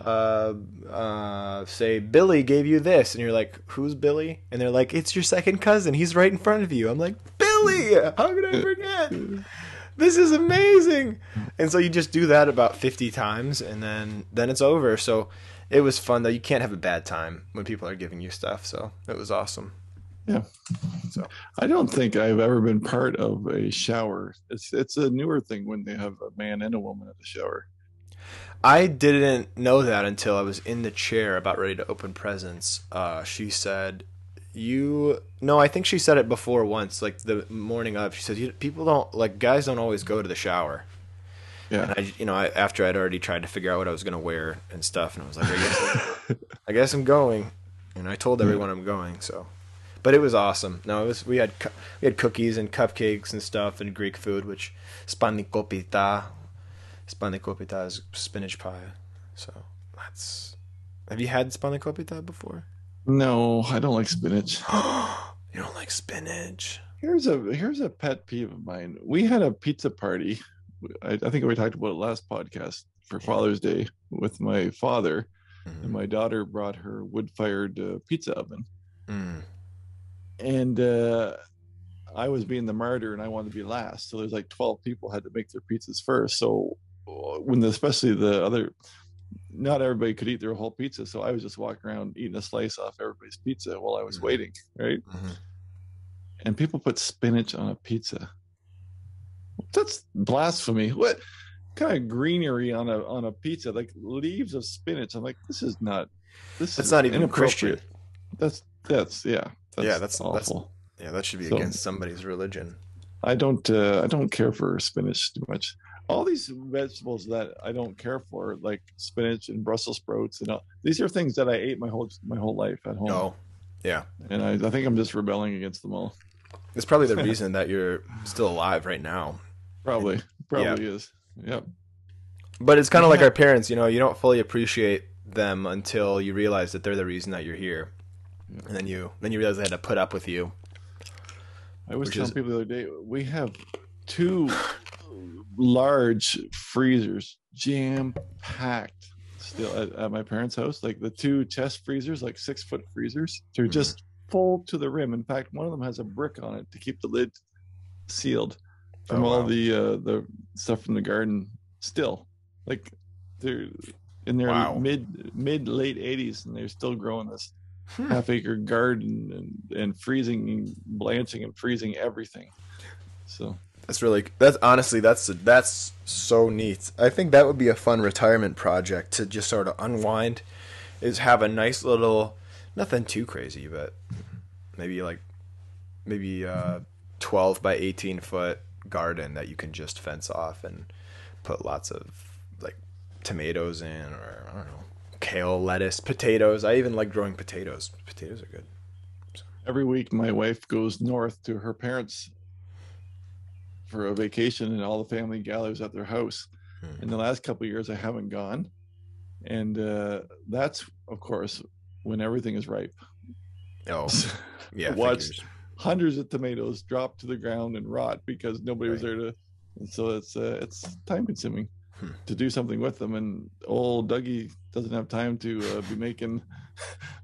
uh, uh, say Billy gave you this. And you're like, who's Billy? And they're like, it's your second cousin. He's right in front of you. I'm like, Billy, how could I forget? This is amazing. And so you just do that about fifty times, and then, then it's over. So it was fun, though. You can't have a bad time when people are giving you stuff. So it was awesome. Yeah. So I don't think I've ever been part of a shower. It's it's a newer thing when they have a man and a woman at the shower. I didn't know that until I was in the chair about ready to open presents. Uh, she said, "You no." I think she said it before once, like the morning of. She said, you, "People don't like guys don't always go to the shower." Yeah. And I, you know, I, after I'd already tried to figure out what I was going to wear and stuff, and I was like, I guess, I guess I'm going. And I told everyone I'm going. So. But it was awesome. No, it was. We had we had cookies and cupcakes and stuff and Greek food, which spanikopita, spanikopita is spinach pie. So that's. Have you had spanikopita before? No, I don't like spinach. You don't like spinach. Here's a here's a pet peeve of mine. We had a pizza party. I, I think we talked about it last podcast for Father's Day with my father, mm-hmm. and my daughter brought her wood-fired uh, pizza oven. Mm. And uh, I was being the martyr, and I wanted to be last. So there's like twelve people had to make their pizzas first. So when, the, especially the other, not everybody could eat their whole pizza. So I was just walking around eating a slice off everybody's pizza while I was mm-hmm. waiting, right? Mm-hmm. And people put spinach on a pizza. That's blasphemy. What kind of greenery on a on a pizza? Like leaves of spinach. I'm like, this is not. This that's is not even Christian. That's that's yeah. That's yeah, that's awful. That's, yeah, that should be so, against somebody's religion. I don't. Uh, I don't care for spinach too much. All these vegetables that I don't care for, like spinach and Brussels sprouts, and all, these are things that I ate my whole my whole life at home. Oh, yeah. And I, I think I'm just rebelling against them all. It's probably the reason that you're still alive right now. Probably, probably yeah. is. Yep. But it's kind of yeah. like our parents, you know. You don't fully appreciate them until you realize that they're the reason that you're here. And then you then you realize they had to put up with you. I was telling is... people the other day, we have two large freezers jam-packed still at, at my parents' house. Like the two chest freezers, like six-foot freezers, they're mm. just full to the rim. In fact, one of them has a brick on it to keep the lid sealed from oh, all wow. the uh, the stuff from the garden still. Like they're in their wow. mid, mid late eighties, and they're still growing this hmm. half-acre garden and, and freezing, and blanching and freezing everything. So that's really that's honestly that's that's so neat. I think that would be a fun retirement project to just sort of unwind. Is have a nice little, nothing too crazy, but maybe like maybe uh, twelve by eighteen foot garden that you can just fence off and put lots of tomatoes in, or I don't know, kale, lettuce, potatoes. I even like growing potatoes. Potatoes are good. So. Every week my wife goes north to her parents for a vacation, and all the family gathers at their house. Mm-hmm. In the last couple of years I haven't gone, and uh, that's of course when everything is ripe. Oh yeah. Watched hundreds of tomatoes drop to the ground and rot because nobody right. was there to, and so it's uh, it's time consuming to do something with them, and old Dougie doesn't have time to uh, be making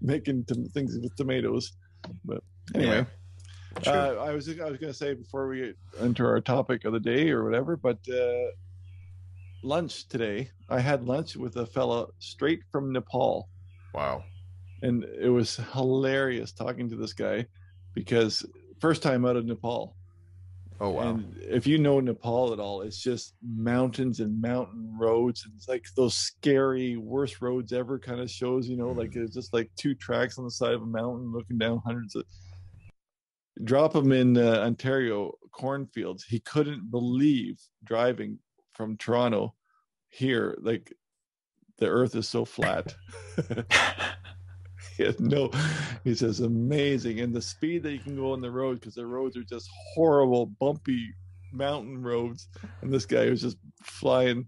making t- things with tomatoes. But anyway, yeah, uh, I was I was going to say before we get into our topic of the day or whatever, but uh, lunch today, I had lunch with a fella straight from Nepal. Wow. And it was hilarious talking to this guy, because first time out of Nepal. Oh, wow. And if you know Nepal at all, it's just mountains and mountain roads. And it's like those scary, worst roads ever kind of shows, you know, mm-hmm. like it's just like two tracks on the side of a mountain looking down hundreds of. Drop him in uh, Ontario cornfields. He couldn't believe driving from Toronto here. Like the earth is so flat. No, he says amazing, and the speed that you can go on the road, because the roads are just horrible, bumpy mountain roads, and this guy was just flying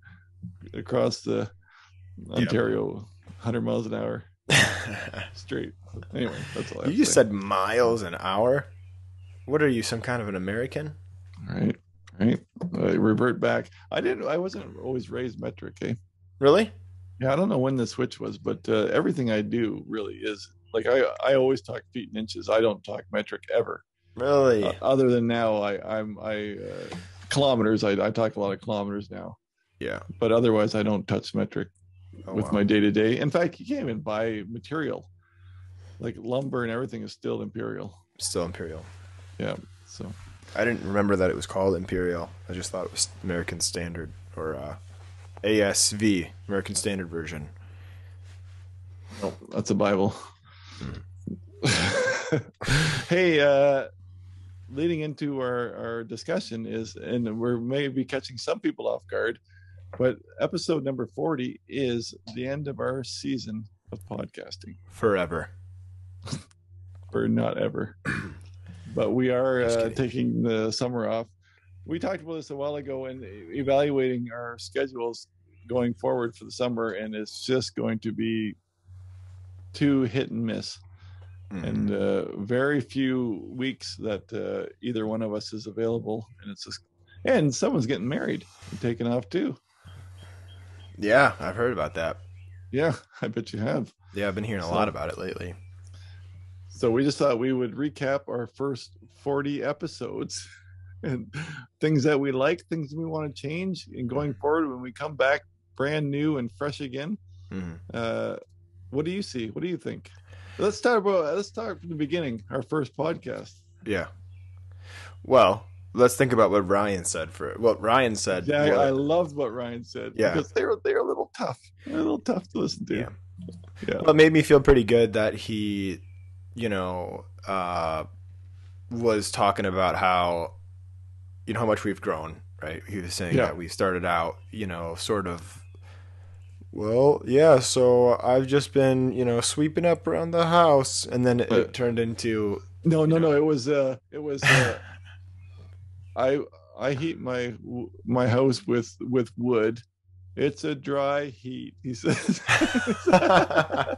across the Ontario yep. one hundred miles an hour straight. Anyway, that's all. I you just say. Said miles an hour. What are you, some kind of an American? All right, all right. I revert back. I didn't. I wasn't always raised metric. Eh? Really? Yeah, I don't know when the switch was, but uh, everything I do really is like I, I always talk feet and inches. I don't talk metric ever. Really? Uh, other than now, I I'm I uh, kilometers. I I talk a lot of kilometers now. Yeah. But otherwise, I don't touch metric oh, with wow. my day to day. In fact, you can't even buy material, like lumber and everything is still imperial. Still imperial. Yeah. So I didn't remember that it was called imperial. I just thought it was American Standard or. Uh... A S V, American Standard Version. Oh, that's a Bible. Hey, uh, leading into our, our discussion is, and we're maybe catching some people off guard, but episode number forty is the end of our season of podcasting. Forever. Or not ever. But we are uh, taking the summer off. We talked about this a while ago and evaluating our schedules going forward for the summer, and it's just going to be too hit and miss. Mm-hmm. And uh, very few weeks that uh, either one of us is available, and it's just, and someone's getting married and taking off too. Yeah, I've heard about that. Yeah, I bet you have. Yeah, I've been hearing so, a lot about it lately. So we just thought we would recap our first forty episodes. And things that we like, things we want to change, and going forward when we come back brand new and fresh again. Mm-hmm. Uh, what do you see? What do you think? Let's start about. Let's start from the beginning. Our first podcast. Yeah. Well, let's think about what Ryan said. For what Ryan said. Yeah, what, I loved what Ryan said. Yeah. Because they were they were a little tough. They're a little tough to listen to. Yeah. Yeah. Well, it made me feel pretty good that he, you know, uh, was talking about how. You know how much we've grown, right? He was saying yeah. that we started out, you know, sort of, well, yeah, so I've just been, you know, sweeping up around the house, and then it, but, it turned into no no know. no it was uh it was uh, I I heat my my house with with wood, It's a dry heat, he says. I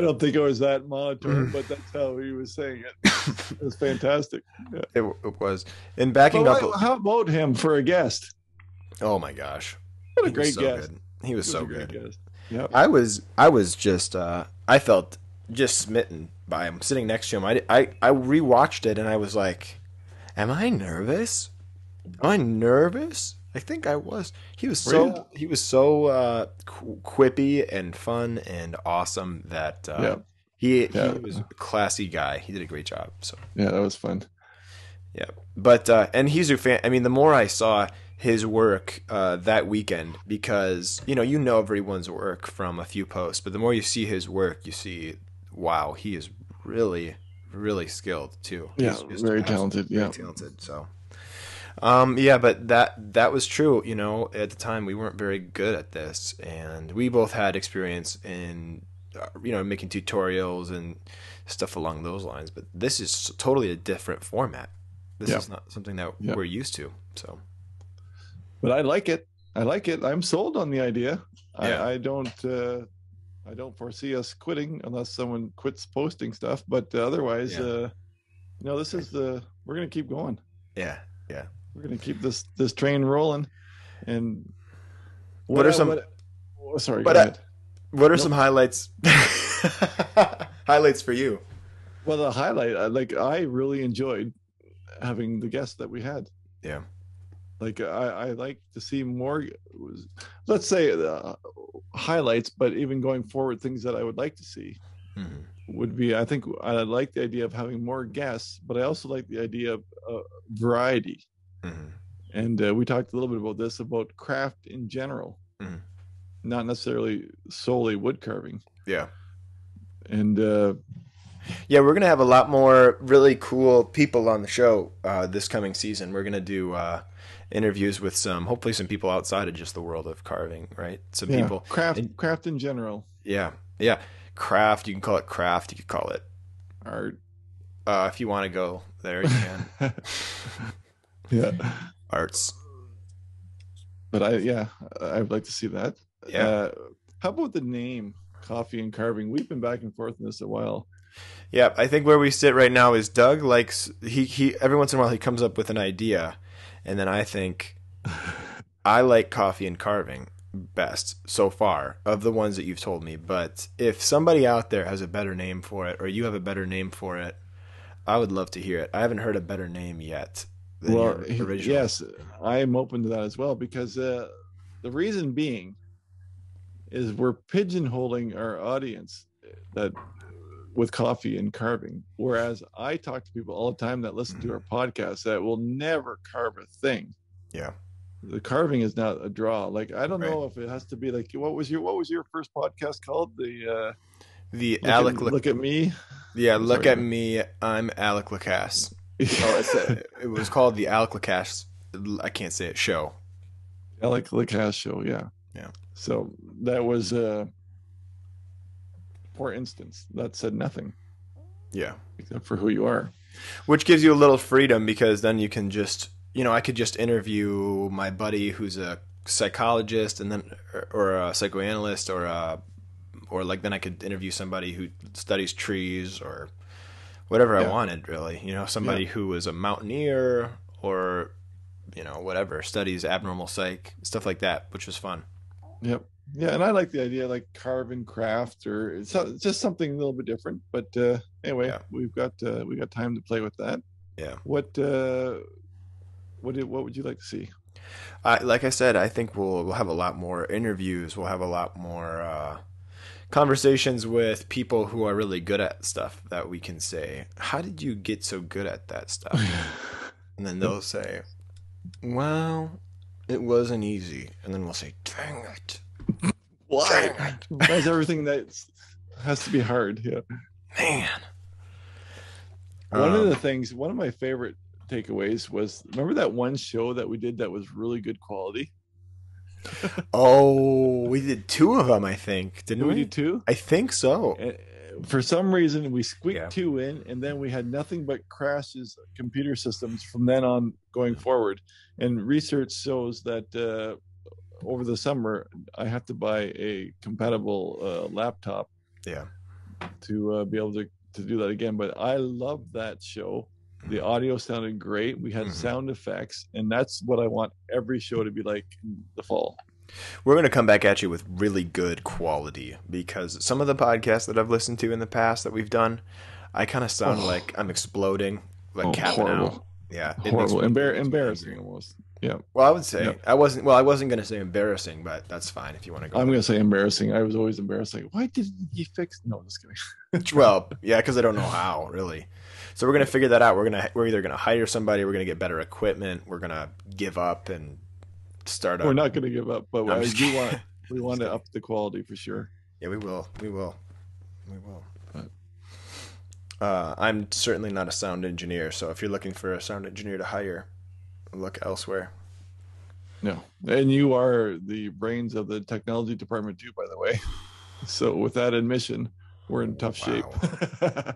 don't think it was that monotone, but that's how he was saying it. It was fantastic. Yeah. It, it was. And backing but up. I, how about him for a guest? Oh my gosh. What a great so guest. Good. He was, was so good. Yep. I was, I was just, uh, I felt just smitten by him sitting next to him. I, I, I rewatched it and I was like, am I nervous? Am I nervous? I think I was. He was so really? he was so uh, qu- quippy and fun and awesome that uh, yeah. he yeah. he was a classy guy. He did a great job. So yeah, that was fun. Yeah, but uh, and he's a fan. I mean, the more I saw his work uh, that weekend, because you know you know everyone's work from a few posts, but the more you see his work, you see, wow, he is really really skilled too. Yeah, he's very talented. Yeah, very talented. So. Um, yeah, but that, that was true. You know, at the time we weren't very good at this, and we both had experience in, you know, making tutorials and stuff along those lines, but this is totally a different format. This yeah. is not something that yeah. we're used to. So, but I like it. I like it. I'm sold on the idea. Yeah. I, I don't, uh, I don't foresee us quitting unless someone quits posting stuff, but otherwise, yeah. uh, you know, this is the, we're going to keep going. Yeah. Yeah. We're going to keep this, this train rolling. And what, what are some, what, oh, sorry, but I, what are nope. some highlights, highlights for you? Well, the highlight, like I really enjoyed having the guests that we had. Yeah. Like I, I like to see more, let's say the highlights, but even going forward, things that I would like to see mm-hmm. would be, I think I like the idea of having more guests, but I also like the idea of uh, variety. Mm-hmm. And uh, we talked a little bit about this, about craft in general, mm-hmm. not necessarily solely wood carving. Yeah. And uh, yeah, we're going to have a lot more really cool people on the show uh, this coming season. We're going to do uh, interviews with some, hopefully some people outside of just the world of carving, right? Some yeah. people. Craft, and, craft in general. Yeah. Yeah. Craft. You can call it craft. You can call it art. Uh, if you want to go there, you can. Yeah, arts. But I yeah, I'd like to see that. Yeah. Uh, how about the name Coffee and Carving? We've been back and forth in this a while. Yeah, I think where we sit right now is Doug likes he he every once in a while he comes up with an idea, and then I think I like Coffee and Carving best so far of the ones that you've told me. But if somebody out there has a better name for it, or you have a better name for it, I would love to hear it. I haven't heard a better name yet. Well, yes, I am open to that as well, because uh, the reason being is we're pigeonholing our audience that with Coffee and Carving, whereas I talk to people all the time that listen mm-hmm. to our podcast that will never carve a thing. Yeah, the carving is not a draw. Like I don't right. know if it has to be like what was your what was your first podcast called? The uh, the Alec look, look at me. Yeah, look Sorry. at me. I'm Alec LaCasse. Oh, it's a, it was called the Alec LaCasse. I can't say it. Show. Alec LaCasse show. Yeah. Yeah. So that was, uh, for instance, that said nothing. Yeah. Except for who you are, which gives you a little freedom, because then you can just, you know, I could just interview my buddy who's a psychologist, and then, or, or a psychoanalyst, or, uh, or like, then I could interview somebody who studies trees, or whatever yeah. I wanted, really, you know, somebody yeah. who was a mountaineer, or, you know, whatever, studies abnormal psych, stuff like that, which was fun. Yep. Yeah. And I like the idea, like carve and craft, or it's just something a little bit different, but uh, anyway, yeah. we've got, uh, we got time to play with that. Yeah. What, uh, what, did, what would you like to see? Uh, like I said, I think we'll, we'll have a lot more interviews. We'll have a lot more, uh, conversations with people who are really good at stuff that we can say, how did you get so good at that stuff? And then they'll say, well, it wasn't easy. And then we'll say, dang it. Why? Why is everything that has to be hard? Yeah. Man. One um, of the things, one of my favorite takeaways was, remember that one show that we did that was really good quality? Oh, we did two of them, I think. Didn't did we? We do two? I think so. For some reason, we squeaked yeah. two in, and then we had nothing but crashes, computer systems from then on going forward. And research shows that uh, over the summer, I have to buy a compatible uh, laptop. Yeah. To uh, be able to, to do that again. But I loved that show. The audio sounded great. We had mm-hmm. sound effects, and that's what I want every show to be like in the fall. We're going to come back at you with really good quality, because some of the podcasts that I've listened to in the past that we've done, I kind of sound oh. like I'm exploding, like oh, capping horrible. out. Yeah, horrible, Embar- embarrassing almost. Yeah. Well, I would say yeah. I wasn't. Well, I wasn't going to say embarrassing, but that's fine if you want to go. I'm going to say embarrassing. I was always embarrassed. Like, why didn't you fix? No, I'm just kidding. Well, yeah, because I don't know how really. So we're going to figure that out. We're going to we're either going to hire somebody, we're going to get better equipment, we're going to give up and start up. We're not going to give up, but no, we do want we want to up the quality for sure. Yeah, we will. We will. We will. But. Uh, I'm certainly not a sound engineer, so if you're looking for a sound engineer to hire, look elsewhere. No, and you are the brains of the technology department too, by the way. So with that admission, we're in tough wow. shape.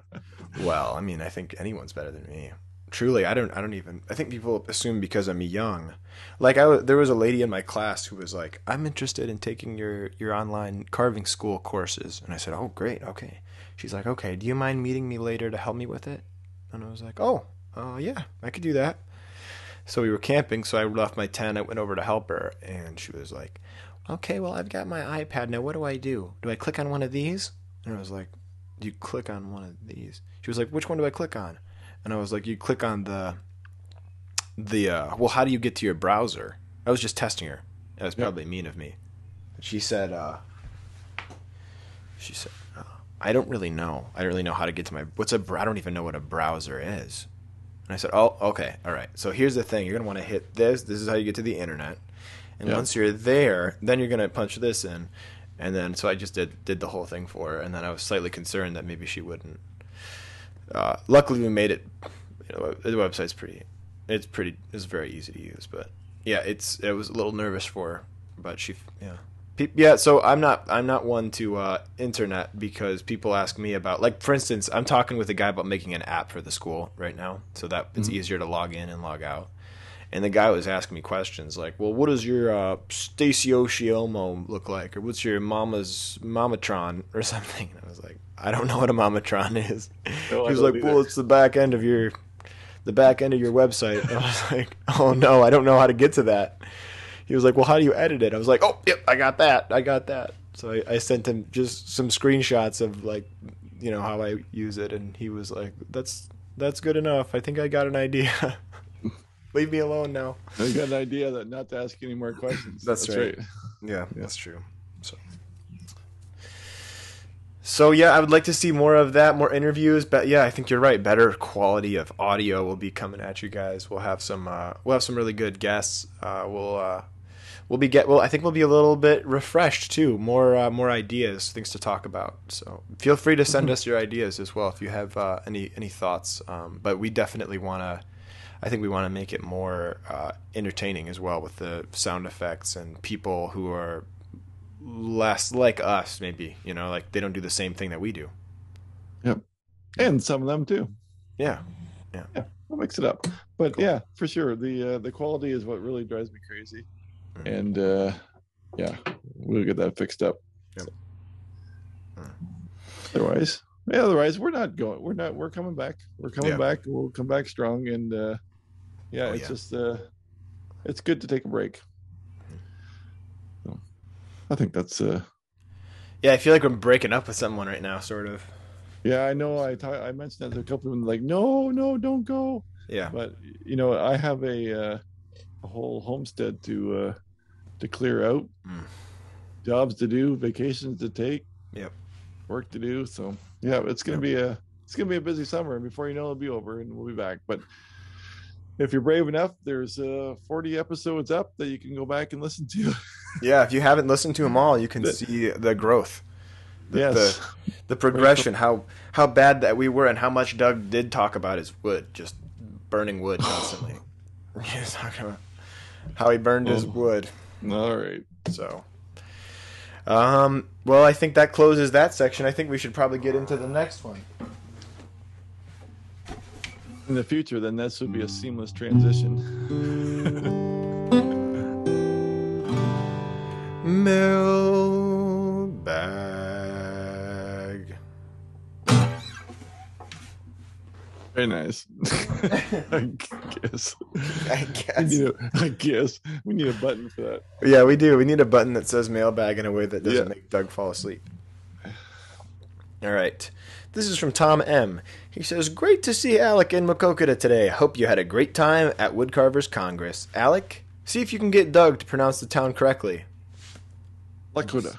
Well, I mean, I think anyone's better than me. Truly, I don't. I don't even. I think people assume because I'm young. Like I, there was a lady in my class who was like, "I'm interested in taking your your online carving school courses," and I said, "Oh, great, okay." She's like, "Okay, do you mind meeting me later to help me with it?" And I was like, "Oh, uh, yeah, I could do that." So we were camping, so I left my tent. I went over to help her, and she was like, "Okay, well, I've got my iPad now. What do I do? Do I click on one of these?" And I was like, "You click on one of these." She was like, "Which one do I click on?" And I was like, "You click on the, the uh, well, how do you get to your browser?" I was just testing her. That was probably yep. mean of me. She said, uh, she said, uh, "I don't really know. I don't really know how to get to my, what's a, I don't even know what a browser is." And I said, "Oh, okay. All right. So here's the thing. You're going to want to hit this. This is how you get to the internet. And yep. once you're there, then you're going to punch this in." And then, so I just did, did the whole thing for her. And then I was slightly concerned that maybe she wouldn't. Uh, luckily, we made it. You know, the website's pretty. It's pretty. It's very easy to use, but yeah, it's. It was a little nervous for her, but she. Yeah. Pe- yeah. So I'm not. I'm not one to uh, internet, because people ask me about. Like for instance, I'm talking with a guy about making an app for the school right now, so that it's mm-hmm. easier to log in and log out. And the guy was asking me questions like, "Well, what does your uh, Stasiochiomo look like, or what's your mama's Mamatron or something?" And I was like, "I don't know what a Mamatron is." No, he was like, either. "Well, it's the back end of your, the back end of your website." And I was like, "Oh no, I don't know how to get to that." He was like, "Well, how do you edit it?" I was like, "Oh, yep, I got that, I got that." So I, I sent him just some screenshots of like, you know, how I use it, and he was like, "That's that's good enough. I think I got an idea." Leave me alone now. I got an idea that not to ask any more questions. That's, that's right. right. Yeah, yeah, that's true. So, so yeah, I would like to see more of that, more interviews. But yeah, I think you're right. Better quality of audio will be coming at you guys. We'll have some. Uh, we'll have some really good guests. Uh, we'll uh, we'll be get. Well, I think we'll be a little bit refreshed too. More uh, more ideas, things to talk about. So feel free to send us your ideas as well if you have uh, any any thoughts. Um, but we definitely want to. I think we want to make it more uh, entertaining as well, with the sound effects and people who are less like us, maybe, you know, like they don't do the same thing that we do. Yep. And some of them too. Yeah. Yeah. Yeah. We'll mix it up. But cool. Yeah, for sure. The, uh, the quality is what really drives me crazy. Mm-hmm. And uh, yeah, we'll get that fixed up. Yep. So. Mm-hmm. Otherwise, yeah, otherwise we're not going, we're not, we're coming back. We're coming yeah. back. We'll come back strong. And, uh, yeah, oh, it's yeah. just, uh, it's good to take a break. So, I think that's, uh, yeah, I feel like I'm breaking up with someone right now, sort of. Yeah, I know. I ta- I mentioned that to a couple of them, like, no, no, don't go. Yeah. But you know, I have a, uh, a whole homestead to, uh, to clear out, mm. jobs to do, vacations to take. Yep. Work to do, so yeah, it's gonna be a it's gonna be a busy summer, and before you know it, it'll be over, and we'll be back. But if you're brave enough, there's uh, forty episodes up that you can go back and listen to. Yeah, if you haven't listened to them all, you can the, see the growth, the, yes, the, the progression, how how bad that we were, and how much Doug did talk about his wood, just burning wood constantly. He was talking about how he burned oh. his wood. All right, so. Um, well, I think that closes that section. I think we should probably get into the next one. In the future, then this would be a seamless transition. Very nice. I guess. I guess. We need a, I guess. We need a button for that. Yeah, we do. We need a button that says mailbag in a way that doesn't yeah. make Doug fall asleep. All right. This is from Tom M. He says, great to see Alec and Makokada today. Hope you had a great time at Woodcarvers Congress. Alec, see if you can get Doug to pronounce the town correctly. Lakota.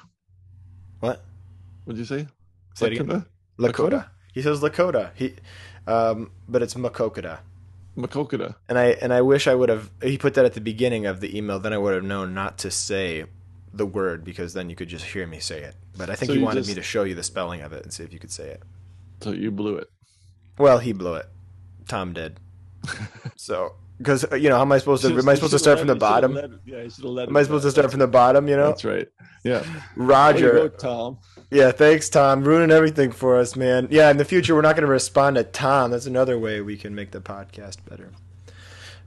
What? What did you say? Say it again. Lakota. He says Lakota. He, um, but it's Makokada. Makokada. And I and I wish I would have. He put that at the beginning of the email. Then I would have known not to say the word because then you could just hear me say it. But I think so he wanted just, me to show you the spelling of it and see if you could say it. So you blew it. Well, he blew it. Tom did. So because you know, how am I supposed to? Should, am I supposed to start from the bottom? Led, yeah, I should have led. Am I supposed that. to start from the bottom? You know. That's right. Yeah. Roger. There you go, Tom. Yeah, thanks, Tom. Ruining everything for us, man. Yeah, in the future, we're not going to respond to Tom. That's another way we can make the podcast better.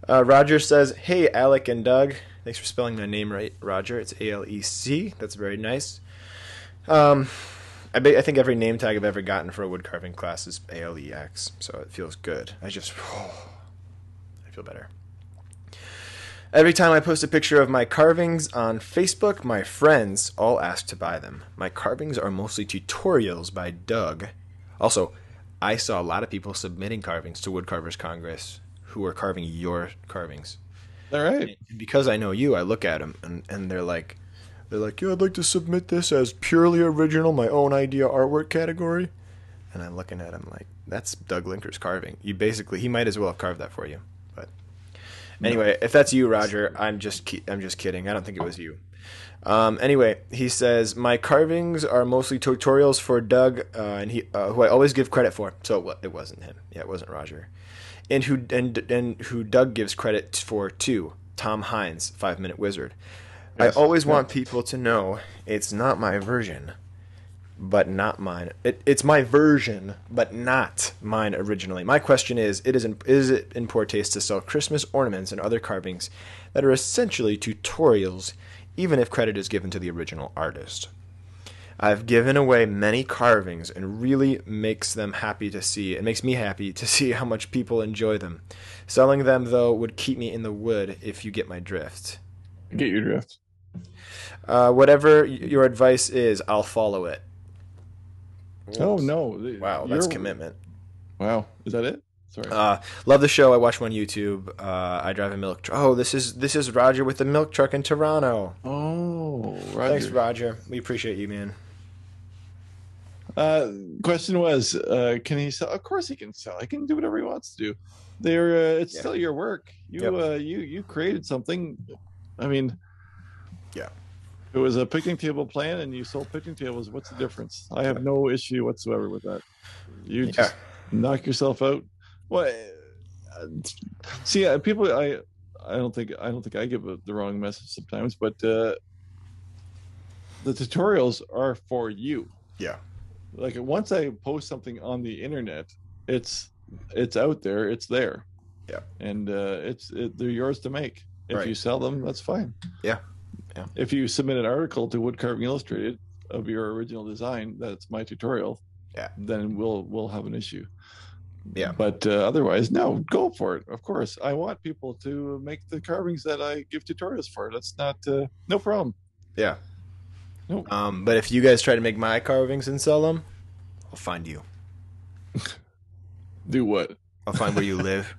Uh, Roger says, hey, Alec and Doug. Thanks for spelling my name right, Roger. It's A L E C. That's very nice. Um, I, be- I think every name tag I've ever gotten for a wood carving class is A L E X, so it feels good. I just, oh, I feel better. Every time I post a picture of my carvings on Facebook, my friends all ask to buy them. My carvings are mostly tutorials by Doug. Also, I saw a lot of people submitting carvings to Wood Carvers Congress who are carving your carvings. All right. And because I know you, I look at them and, and they're like, they're like, yeah, I'd like to submit this as purely original, my own idea artwork category. And I'm looking at him like, that's Doug Linker's carving. You basically, he might as well have carved that for you. Anyway, if that's you, Roger, I'm just ki- I'm just kidding. I don't think it was you. Um, anyway, he says, my carvings are mostly tutorials for Doug, uh, and he uh, who I always give credit for. So it wasn't him. Yeah, it wasn't Roger. And who and and who Doug gives credit for too, Tom Hines, Five Minute Wizard. Yes. I always yeah. want people to know it's not my version, but not mine. It, it's my version, but not mine originally. My question is, it is, in, is it in poor taste to sell Christmas ornaments and other carvings that are essentially tutorials, even if credit is given to the original artist? I've given away many carvings and really makes them happy to see. It makes me happy to see how much people enjoy them. Selling them, though, would keep me in the wood if you get my drift. Get your drift. Uh, whatever your advice is, I'll follow it. Oops. Oh, no. Wow, that's You're... commitment. Wow. Is that it? Sorry. Uh, love the show. I watch one YouTube. Uh, I drive a milk truck. Oh, this is this is Roger with the milk truck in Toronto. Oh, Roger. Thanks, Roger. We appreciate you, man. Uh, question was, uh, can he sell? Of course he can sell. He can do whatever he wants to do. They're, uh, it's yeah. still your work. You yep. uh, you you created something. I mean, yeah. It was a picnic table plan, and you sold picnic tables. What's the difference? I have no issue whatsoever with that. You just yeah. knock yourself out. Well, see, people, I, I don't think, I don't think I give a, the wrong message sometimes, but uh, the tutorials are for you. Yeah. Like once I post something on the internet, it's it's out there, it's there. Yeah. And uh, it's it, they're yours to make. If right. you sell them, that's fine. Yeah. Yeah. If you submit an article to Wood Carving Illustrated of your original design, that's my tutorial. Yeah. Then we'll we'll have an issue. Yeah. But uh, otherwise, no, go for it. Of course, I want people to make the carvings that I give tutorials for. That's not uh, no problem. Yeah. Nope. Um, but if you guys try to make my carvings and sell them, I'll find you. Do what? I'll find where you live.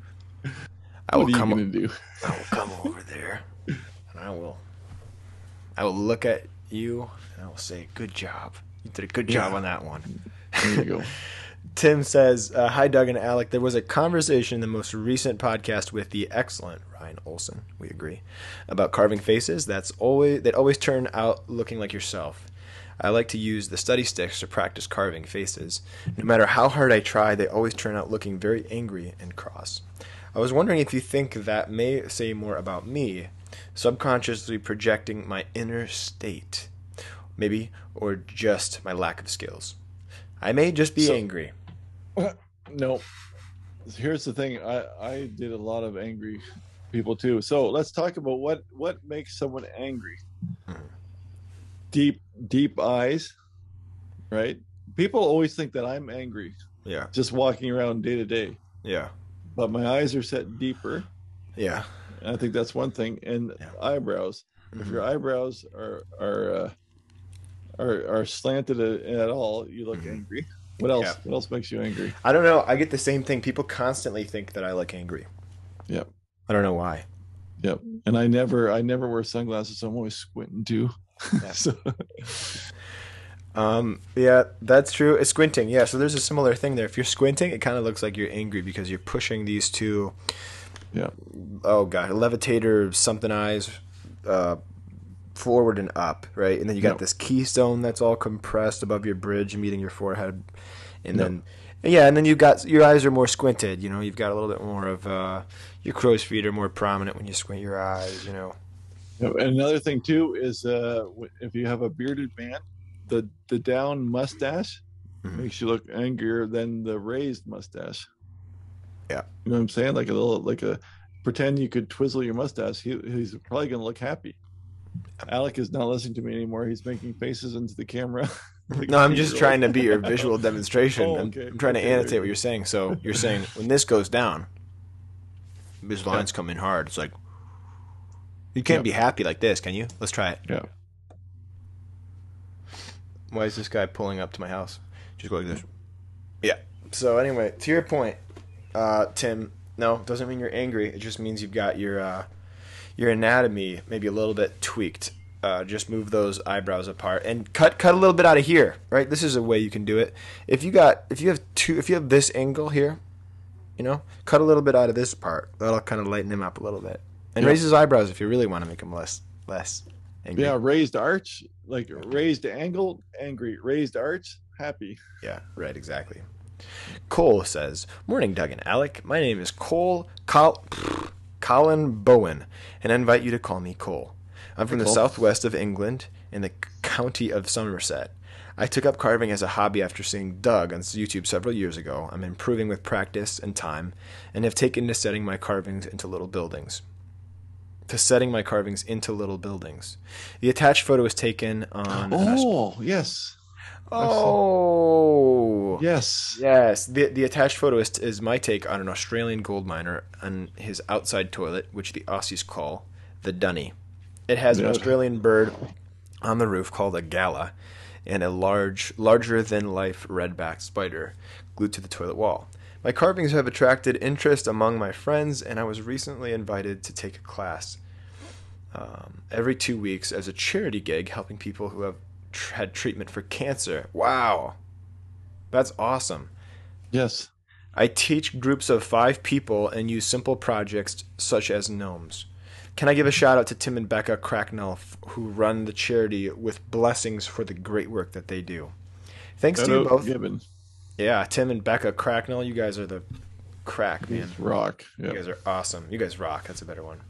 I what will are you come. Gonna do? I will come over there, and I will. I will look at you and I will say, good job. You did a good job yeah. on that one. There you go. Tim says, uh, hi, Doug and Alec. There was a conversation in the most recent podcast with the excellent Ryan Olson, we agree, about carving faces that's always that always turn out looking like yourself. I like to use the study sticks to practice carving faces. No matter how hard I try, they always turn out looking very angry and cross. I was wondering if you think that may say more about me, subconsciously projecting my inner state, maybe, or just my lack of skills. I may just be so, angry. No. Here's the thing. I, I did a lot of angry people, too. So let's talk about what, what makes someone angry. Hmm. Deep, deep eyes, right? People always think that I'm angry. Yeah. Just walking around day to day. Yeah. But my eyes are set deeper. Yeah. And I think that's one thing. And yeah. eyebrows. Mm-hmm. If your eyebrows are are uh, are, are slanted at all, you look mm-hmm. angry. What else? Yeah. What else makes you angry? I don't know. I get the same thing. People constantly think that I look angry. Yep. I don't know why. Yep. And I never, I never wear sunglasses. So I'm always squinting too. Yeah. so. Um. Yeah, that's true. It's squinting. Yeah. So there's a similar thing there. If you're squinting, it kind of looks like you're angry because you're pushing these two. Yeah. Oh God, levitator something eyes, uh, forward and up, right? And then you got yep. this keystone that's all compressed above your bridge, meeting your forehead, and yep. then yeah, and then you've got your eyes are more squinted. You know, you've got a little bit more of uh, your crow's feet are more prominent when you squint your eyes. You know. Yep. And another thing too is uh, if you have a bearded man, the the down mustache mm-hmm. makes you look angrier than the raised mustache. Yeah, you know what I'm saying? Like a little, like a pretend you could twizzle your mustache. He, he's probably gonna look happy. Alec is not listening to me anymore. He's making faces into the camera. like no, I'm just old. trying to be your visual demonstration. oh, okay. I'm, I'm trying okay, to annotate what you're saying. So you're saying when this goes down, his lines yeah. come in hard. It's like, you can't yeah. be happy like this, can you? Let's try it. Yeah. Why is this guy pulling up to my house? Just go like this. Yeah. So anyway, to your point, uh, Tim, no, it doesn't mean you're angry. It just means you've got your... Uh, your anatomy maybe a little bit tweaked. Uh, just move those eyebrows apart and cut cut a little bit out of here. Right, this is a way you can do it. If you got if you have two if you have this angle here, you know, cut a little bit out of this part. That'll kind of lighten him up a little bit and yeah. raise his eyebrows if you really want to make him less less angry. Yeah, raised arch, like raised angle, angry. Raised arch, happy. Yeah, right, exactly. Cole says, "Morning, Doug and Alec. My name is Cole Col." Colin Bowen, and I invite you to call me Cole. I'm from hey, Cole. the southwest of England in the county of Somerset. I took up carving as a hobby after seeing Doug on YouTube several years ago. I'm improving with practice and time, and have taken to setting my carvings into little buildings. To setting my carvings into little buildings. The attached photo was taken on... Oh, Aust- yes. Oh yes, yes. The the attached photo is, is my take on an Australian gold miner on his outside toilet, which the Aussies call the dunny. It has an Australian bird on the roof called a galla, and a large, larger than life red-backed spider glued to the toilet wall. My carvings have attracted interest among my friends, and I was recently invited to take a class um, every two weeks as a charity gig, helping people who have had treatment for cancer. Wow, that's awesome. Yes, I teach groups of five people and use simple projects such as gnomes. Can I give a shout out to Tim and Becca Cracknell, who run the charity, with blessings for the great work that they do? Thanks Hello, to you both. Gibbon. Yeah, Tim and Becca Cracknell, you guys are the crack, man. Rock. Yep. You guys are awesome. You guys rock. That's a better one.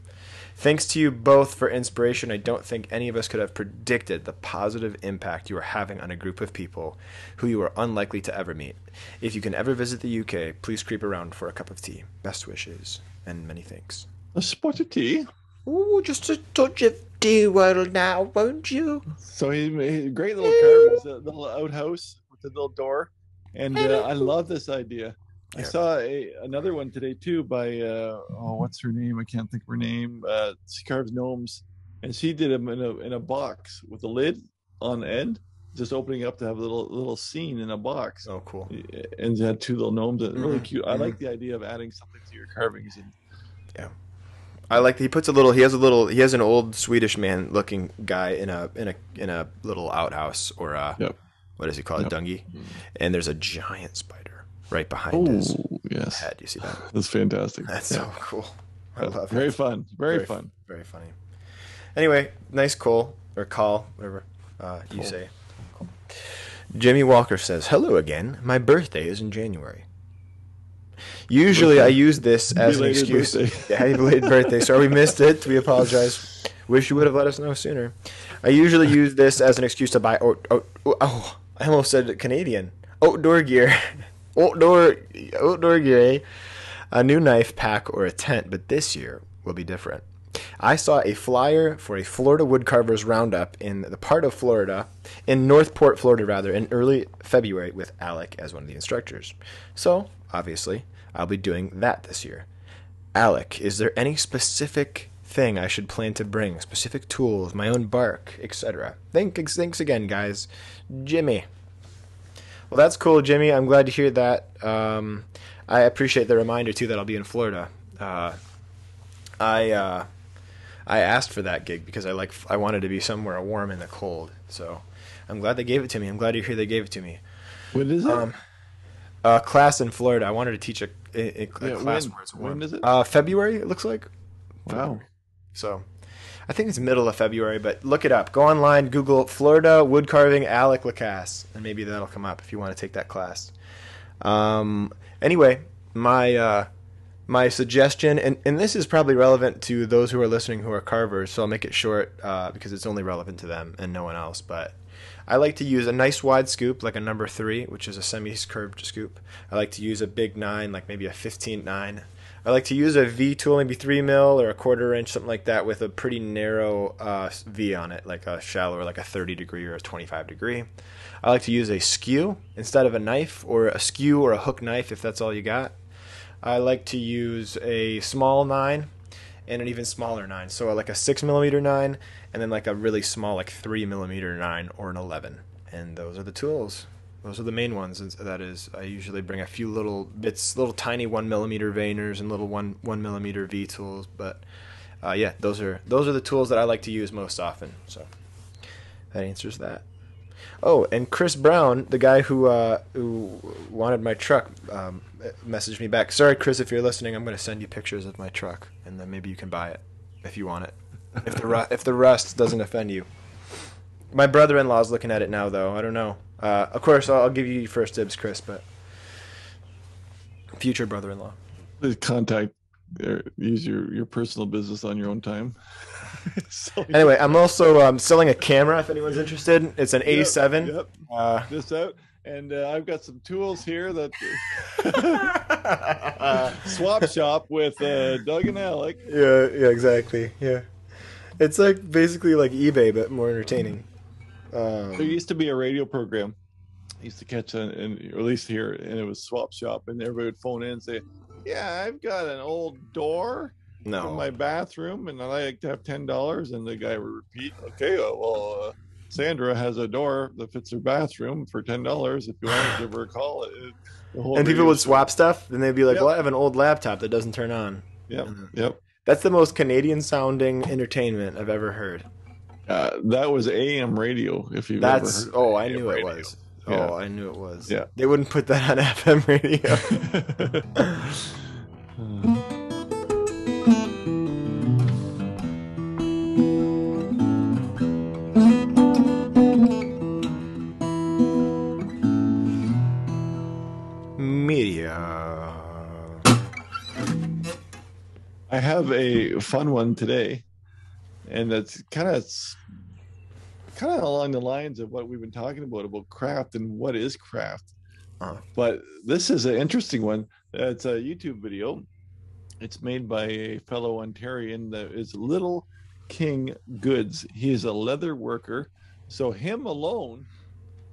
Thanks to you both for inspiration. I don't think any of us could have predicted the positive impact you are having on a group of people who you are unlikely to ever meet. If you can ever visit the U K, please creep around for a cup of tea. Best wishes and many thanks. A spot of tea? Ooh, just a touch of tea world now, won't you? So he made a great little carvings, a little outhouse with a little door. And uh, I love this idea. I saw a, another one today, too, by, uh, oh, what's her name? I can't think of her name. Uh, she carves gnomes, and she did them in a in a box with a lid on end, just opening up to have a little little scene in a box. Oh, cool. And she had two little gnomes. Mm-hmm. Really cute. I mm-hmm. like the idea of adding something to your carvings. And... Yeah. I like that he puts a little, he has a little, he has an old Swedish man looking guy in a, in a, in a little outhouse or a, yep. what does he call it? Yep. Dungy. Mm-hmm. And there's a giant spider right behind oh, his yes. head. You see that? That's fantastic. That's yeah. so cool. I love it. Very fun. Very, very fun. Very funny. Anyway, nice call or call, whatever uh, you cool. say. Cool. Jimmy Walker says, "Hello again. My birthday is in January. Usually birthday. I use this as belated an excuse. Birthday. Yeah, belated birthday. Sorry we missed it. We apologize. Wish you would have let us know sooner. I usually use this as an excuse to buy oh, oh, oh I almost said Canadian. Outdoor gear. Outdoor, outdoor gear, eh? A new knife, pack, or a tent, but this year will be different. I saw a flyer for a Florida Woodcarvers Roundup in the part of Florida, in Northport, Florida, rather, in early February with Alec as one of the instructors. So, obviously, I'll be doing that this year. Alec, is there any specific thing I should plan to bring? Specific tools, my own bark, et cetera. Thanks, thanks again, guys. Jimmy. Well, that's cool, Jimmy. I'm glad to hear that. Um, I appreciate the reminder, too, that I'll be in Florida. Uh, I uh, I asked for that gig because I like I wanted to be somewhere warm in the cold. So I'm glad they gave it to me. I'm glad to hear they gave it to me. What is it? Um, a class in Florida. I wanted to teach a, a, a yeah, class when, where it's warm. When is it? Uh, February, it looks like. Wow. So I think it's middle of February, but look it up. Go online, Google Florida wood carving Alec LaCasse, and maybe that'll come up if you want to take that class. Um, anyway, my uh, my suggestion, and, and this is probably relevant to those who are listening who are carvers, so I'll make it short uh, because it's only relevant to them and no one else. But I like to use a nice wide scoop, like a number three, which is a semi-curved scoop. I like to use a big nine, like maybe a fifteen nine. I like to use a V tool, maybe three mil or a quarter inch, something like that, with a pretty narrow uh, V on it, like a shallower, like a thirty degree or a twenty-five degree. I like to use a skew instead of a knife, or a skew or a hook knife if that's all you got. I like to use a small nine and an even smaller nine, so like a six millimeter nine, and then like a really small, like three millimeter nine or an eleven. And those are the tools. Those are the main ones. And that is, I usually bring a few little bits, little tiny one millimeter veiners and little one one millimeter V tools. But uh, yeah, those are those are the tools that I like to use most often. So that answers that. Oh, and Chris Brown, the guy who uh, who wanted my truck, um, messaged me back. Sorry, Chris, if you're listening, I'm going to send you pictures of my truck, and then maybe you can buy it if you want it. If the ru- if the rust doesn't offend you. My brother-in-law's looking at it now, though. I don't know. Uh, of course, I'll, I'll give you first dibs, Chris, but future brother-in-law. Please contact, or use your, your personal business on your own time. So, anyway, yeah. I'm also um, selling a camera if anyone's interested. It's an yep, A seven. Yep. Uh, Just out. And uh, I've got some tools here that uh, swap shop with uh, Doug and Alec. Yeah, yeah, exactly. Yeah. It's like basically like eBay, but more entertaining. Um, there used to be a radio program I used to catch, on, and, or at least here, and it was Swap Shop, and everybody would phone in and say, yeah, I've got an old door no. in my bathroom, and I like to have ten dollars, and the guy would repeat, okay, well, uh, Sandra has a door that fits her bathroom for ten dollars if you want to give her a call. It, the whole and people would swap stuff, and they'd be like, yep. well, I have an old laptop that doesn't turn on. Yep, yep. That's the most Canadian-sounding entertainment I've ever heard. Uh, that was A M radio. If you've That's, ever heard oh, I knew radio. It was. Yeah. Oh, I knew it was. Yeah, they wouldn't put that on F M radio. uh. Media. I have a fun one today. And that's kind of kind of along the lines of what we've been talking about, about craft and what is craft. Uh, but this is an interesting one. It's a YouTube video. It's made by a fellow Ontarian that is Little King Goods. He is a leather worker. So him alone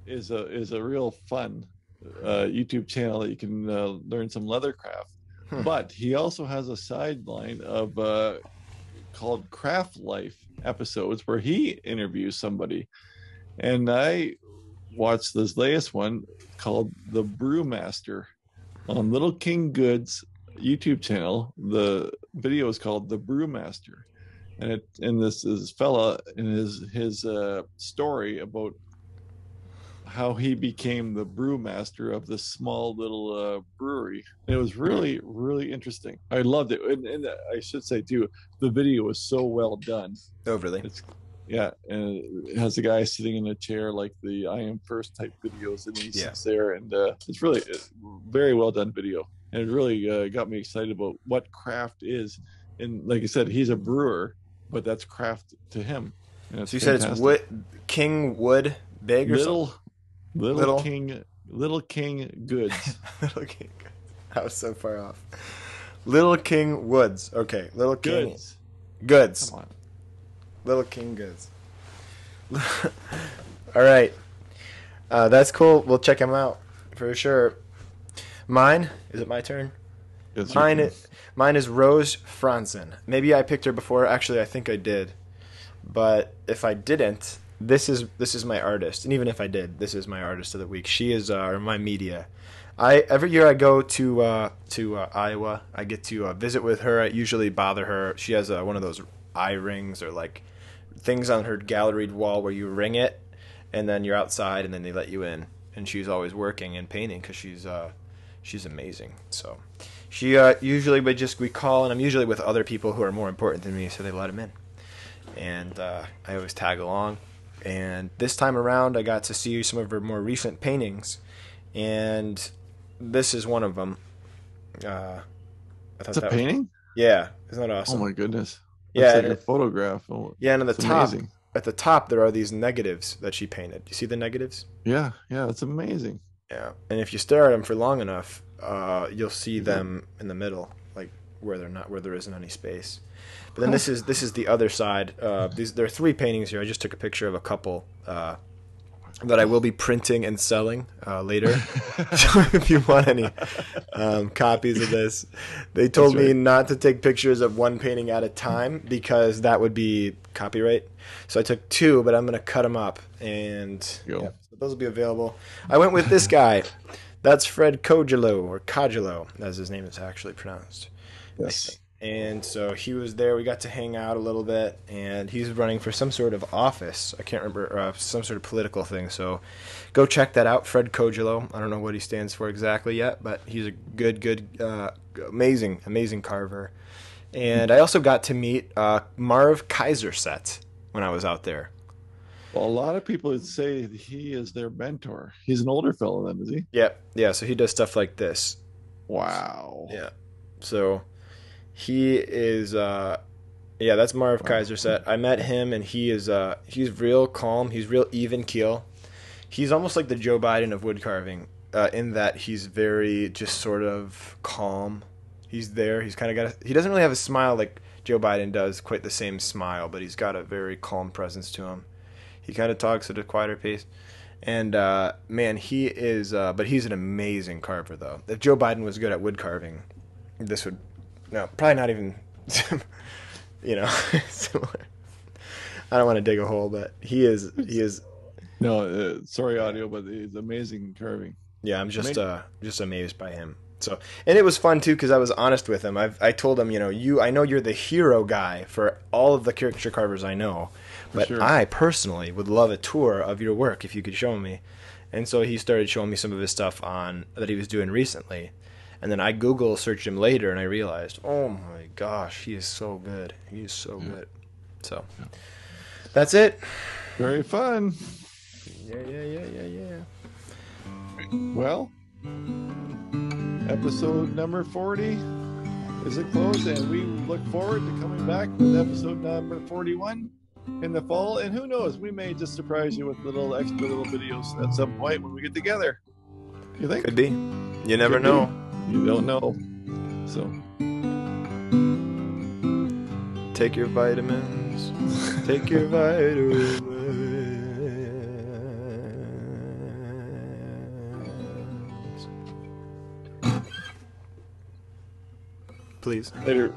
is a, is a real fun uh, YouTube channel that you can uh, learn some leather craft. Hmm. But he also has a sideline of... Uh, called Craft Life episodes where he interviews somebody, and I watched this latest one called The Brewmaster on Little King Goods YouTube channel. The video is called The Brewmaster, and it and this is fella and his his uh story about how he became the brewmaster of this small little uh, brewery. And it was really, really interesting. I loved it. And, and I should say, too, the video was so well done. Oh, really? It's, yeah. And it has a guy sitting in a chair like the I Am First type videos. And he yeah. sits there. And uh, it's really a very well done video. And it really uh, got me excited about what craft is. And like I said, he's a brewer, but that's craft to him. So you fantastic. Said it's Wood, King Wood Big or little, something? Little, little King, Little King Goods. Little King Goods. I was so far off. Little King Woods. Okay, Little King Goods. Goods. Come on. Little King Goods. All right, uh, that's cool. We'll check him out for sure. Mine? Is it my turn? It's mine is, mine is Rose Franzen. Maybe I picked her before. Actually, I think I did. But if I didn't, this is this is my artist. And even if I did, this is my artist of the week. She is uh, my media. I every year I go to uh, to uh, Iowa. I get to uh, visit with her. I usually bother her. She has uh, one of those eye rings or like things on her galleried wall where you ring it and then you're outside and then they let you in. And she's always working and painting because she's uh, she's amazing. So she uh, usually we just we call and I'm usually with other people who are more important than me, so they let them in. And uh, I always tag along. And this time around, I got to see some of her more recent paintings, and this is one of them. Uh, I thought it's that a painting? Was, yeah, isn't that awesome? Oh my goodness! Looks yeah, like a photograph. Oh, yeah, and at the top, amazing. at the top, there are these negatives that she painted. You see the negatives? Yeah, yeah, it's amazing. Yeah, and if you stare at them for long enough, uh, you'll see mm-hmm. them in the middle, like where they're not, where there isn't any space. But then this is this is the other side. Uh, these there are three paintings here. I just took a picture of a couple uh, that I will be printing and selling uh, later. So if you want any um, copies of this, they told That's me right. not to take pictures of one painting at a time because that would be copyright. So I took two, but I'm going to cut them up, and yeah, so those will be available. I went with this guy. That's Fred Cogelow, or Cogelow, as his name is actually pronounced. Yes. And so he was there. We got to hang out a little bit, and he's running for some sort of office. I can't remember, uh, some sort of political thing. So go check that out, Fred Cogelow. I don't know what he stands for exactly yet, but he's a good, good, uh, amazing, amazing carver. And I also got to meet uh, Marv Kaiserset when I was out there. Well, a lot of people would say he is their mentor. He's an older fellow then, is he? Yeah, yeah. So he does stuff like this. Wow. Yeah. So... He is, uh, yeah, that's Marv wow. Kaiserset. I met him, and he is, uh, he's real calm. He's real even keel. He's almost like the Joe Biden of wood carving uh, in that he's very just sort of calm. He's there. He's kind of got a, he doesn't really have a smile like Joe Biden does, quite the same smile, but he's got a very calm presence to him. He kind of talks at a quieter pace. And, uh, man, he is, uh, but he's an amazing carver, though. If Joe Biden was good at wood carving, this would... No, probably not even, you know, similar. I don't want to dig a hole, but he is, he is. No, uh, sorry, audio, but it's amazing carving. Yeah, I'm just amazing. uh just amazed by him. So, and it was fun, too, because I was honest with him. I've, I told him, you know, you I know you're the hero guy for all of the caricature carvers I know, but sure. I personally would love a tour of your work if you could show me. And so he started showing me some of his stuff on that he was doing recently. And then I Google searched him later, and I realized, oh, my gosh, he is so good. He is so yeah. good. So yeah. that's it. Very fun. Yeah, yeah, yeah, yeah, yeah. Well, episode number forty is a close, and we look forward to coming back with episode number forty-one in the fall. And who knows, we may just surprise you with little extra little videos at some point when we get together. You think? Could be. You never Could know. Be. You don't know. So take your vitamins. Take your vitamins. Please. Later.